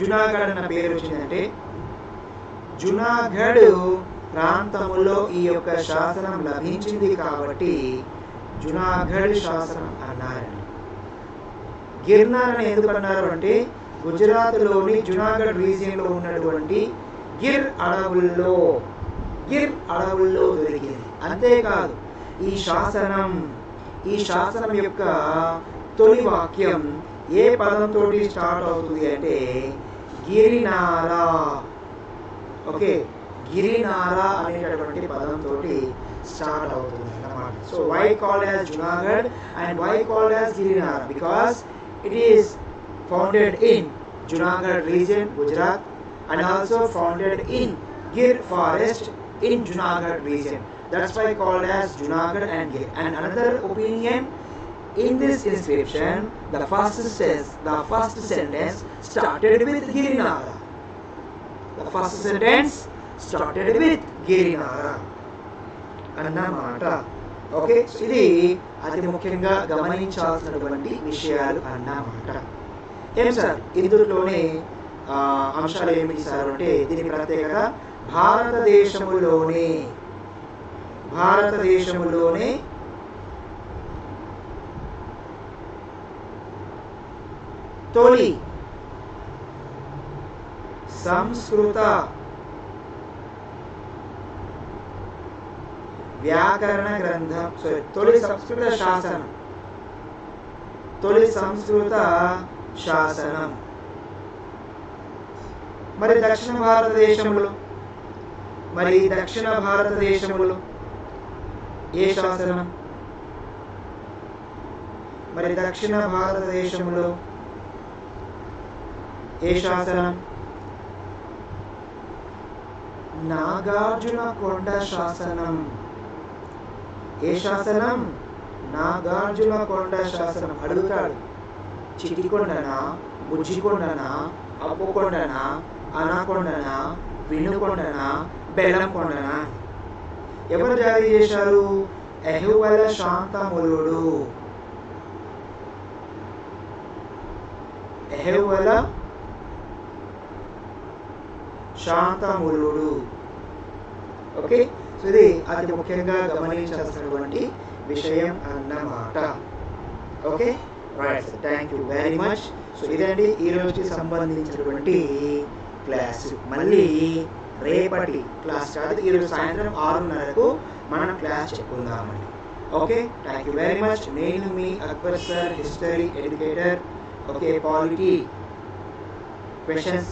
జునాగఢ్ అన్న పేరు వచ్చిందంటే జునాగఢ్ ప్రాంతములో ఈ యొక్క శాసనం లభించింది కాబట్టి జునాగఢ్ శాసనం అన్నారండి. గిర్నార్ అని ఎందుకు అన్నారు అంటే గుజరాత్లోని జునాగఢ్ రీజియన్లో ఉన్నటువంటి గిర్ అడవుల్లో గిర్ అడవుల్లో దొరికింది. అంతేకాదు ఈ శాసనం ఈ శాసనం యొక్క తొలి వాక్యం ఏ పదంతో స్టార్ట్ అవుతుంది అంటే గిరినారా. ఓకే, గిరినారా అనేటటువంటి పదంతో స్టార్ట్ అవుతుంది అన్నమాట. So why called as Junagadh and why called as గిరినారా? Because it is founded in Junagadh region, Gujarat, and also founded in Gir forest in Junagadh region. That's why called as Junagadh and Gir. And another opinion, in this inscription the first sentence the first sentence started with Girinara. The first sentence started with Girinara anna mata. Okay, so idi ati mukhyenga gamaninchalinatuvanti vishayalu anna mata. Em sir indutlone amshalu em isaru ante dini pratyekata bharatadeshamulone bharatadeshamulone తొలి సంస్కృత వ్యాకరణ గ్రంథం sorry తొలి సంస్కృత శాసనం తొలి సంస్కృత శాసనం. మరి దక్షిణ భారతదేశంలో మరి దక్షిణ భారతదేశంలో ఏ శాసనం? మరి దక్షిణ భారతదేశంలో ఏ శాసనం? నాగార్జున కొండ శాసనం. ఏ శాసనం? నాగార్జున కొండ శాసనం. అడుగుతాడు చిటికొండనా, బుజ్జికొండనా, అప్పుకొండనా, అనకొండనా, వినుకొండనా, బెల్లంకొండనా? ఎవరు జారీ చేశారు? అహువల శాంతములుడు. అహువల శాంతములుడు. ఓకే, సో ఇది అది ముఖ్యంగా గమనించాల్సినటువంటి విషయం అన్నమాట. Okay right, thank you very much. So ఇదండి ఈరోజుకి సంబంధించినటువంటి క్లాస్. మళ్ళీ రేపటి క్లాస్ కాదు, ఈరోజు సాయంత్రం ఆరున్నరకు మనం క్లాస్ చెప్పుకుందామండి. Okay, thank you very much. నేను మీ Akbar sir, history educator. Okay, polity questions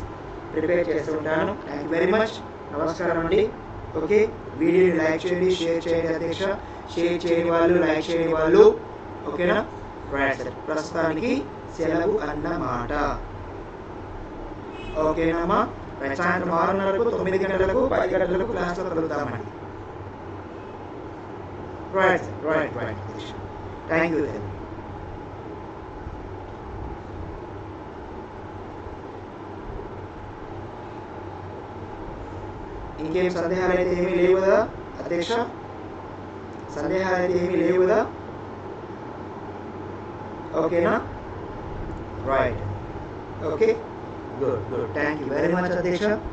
prepare చేస్తుంటాను. థ్యాంక్ యూ వెరీ మచ్, నమస్కారం అండి. ఓకే, వీడియోని లైక్ చేయండి, షేర్ చేయండి అధ్యక్ష. షేర్ చేయని వాళ్ళు, లైక్ చేయని వాళ్ళు. ఓకేనా రైట్ సార్, ప్రస్తుతానికి సెలవు అన్నమాట. ఓకేనమ్మా, సాయంత్రం ఆరున్నరకు, తొమ్మిది గంటలకు, పది గంటలకు క్లాస్లో కలుగుతామండి. రైట్ సార్, రైట్ రైట్ అధ్యక్ష, థ్యాంక్ యూ సార్. ఇంకేం సందేహాలు అయితే ఏమీ లేవు కదా అధ్యక్ష? సందేహాలు అయితే ఏమీ లేవు కదా? ఓకేనా right, okay good good, thank you very much అధ్యక్ష.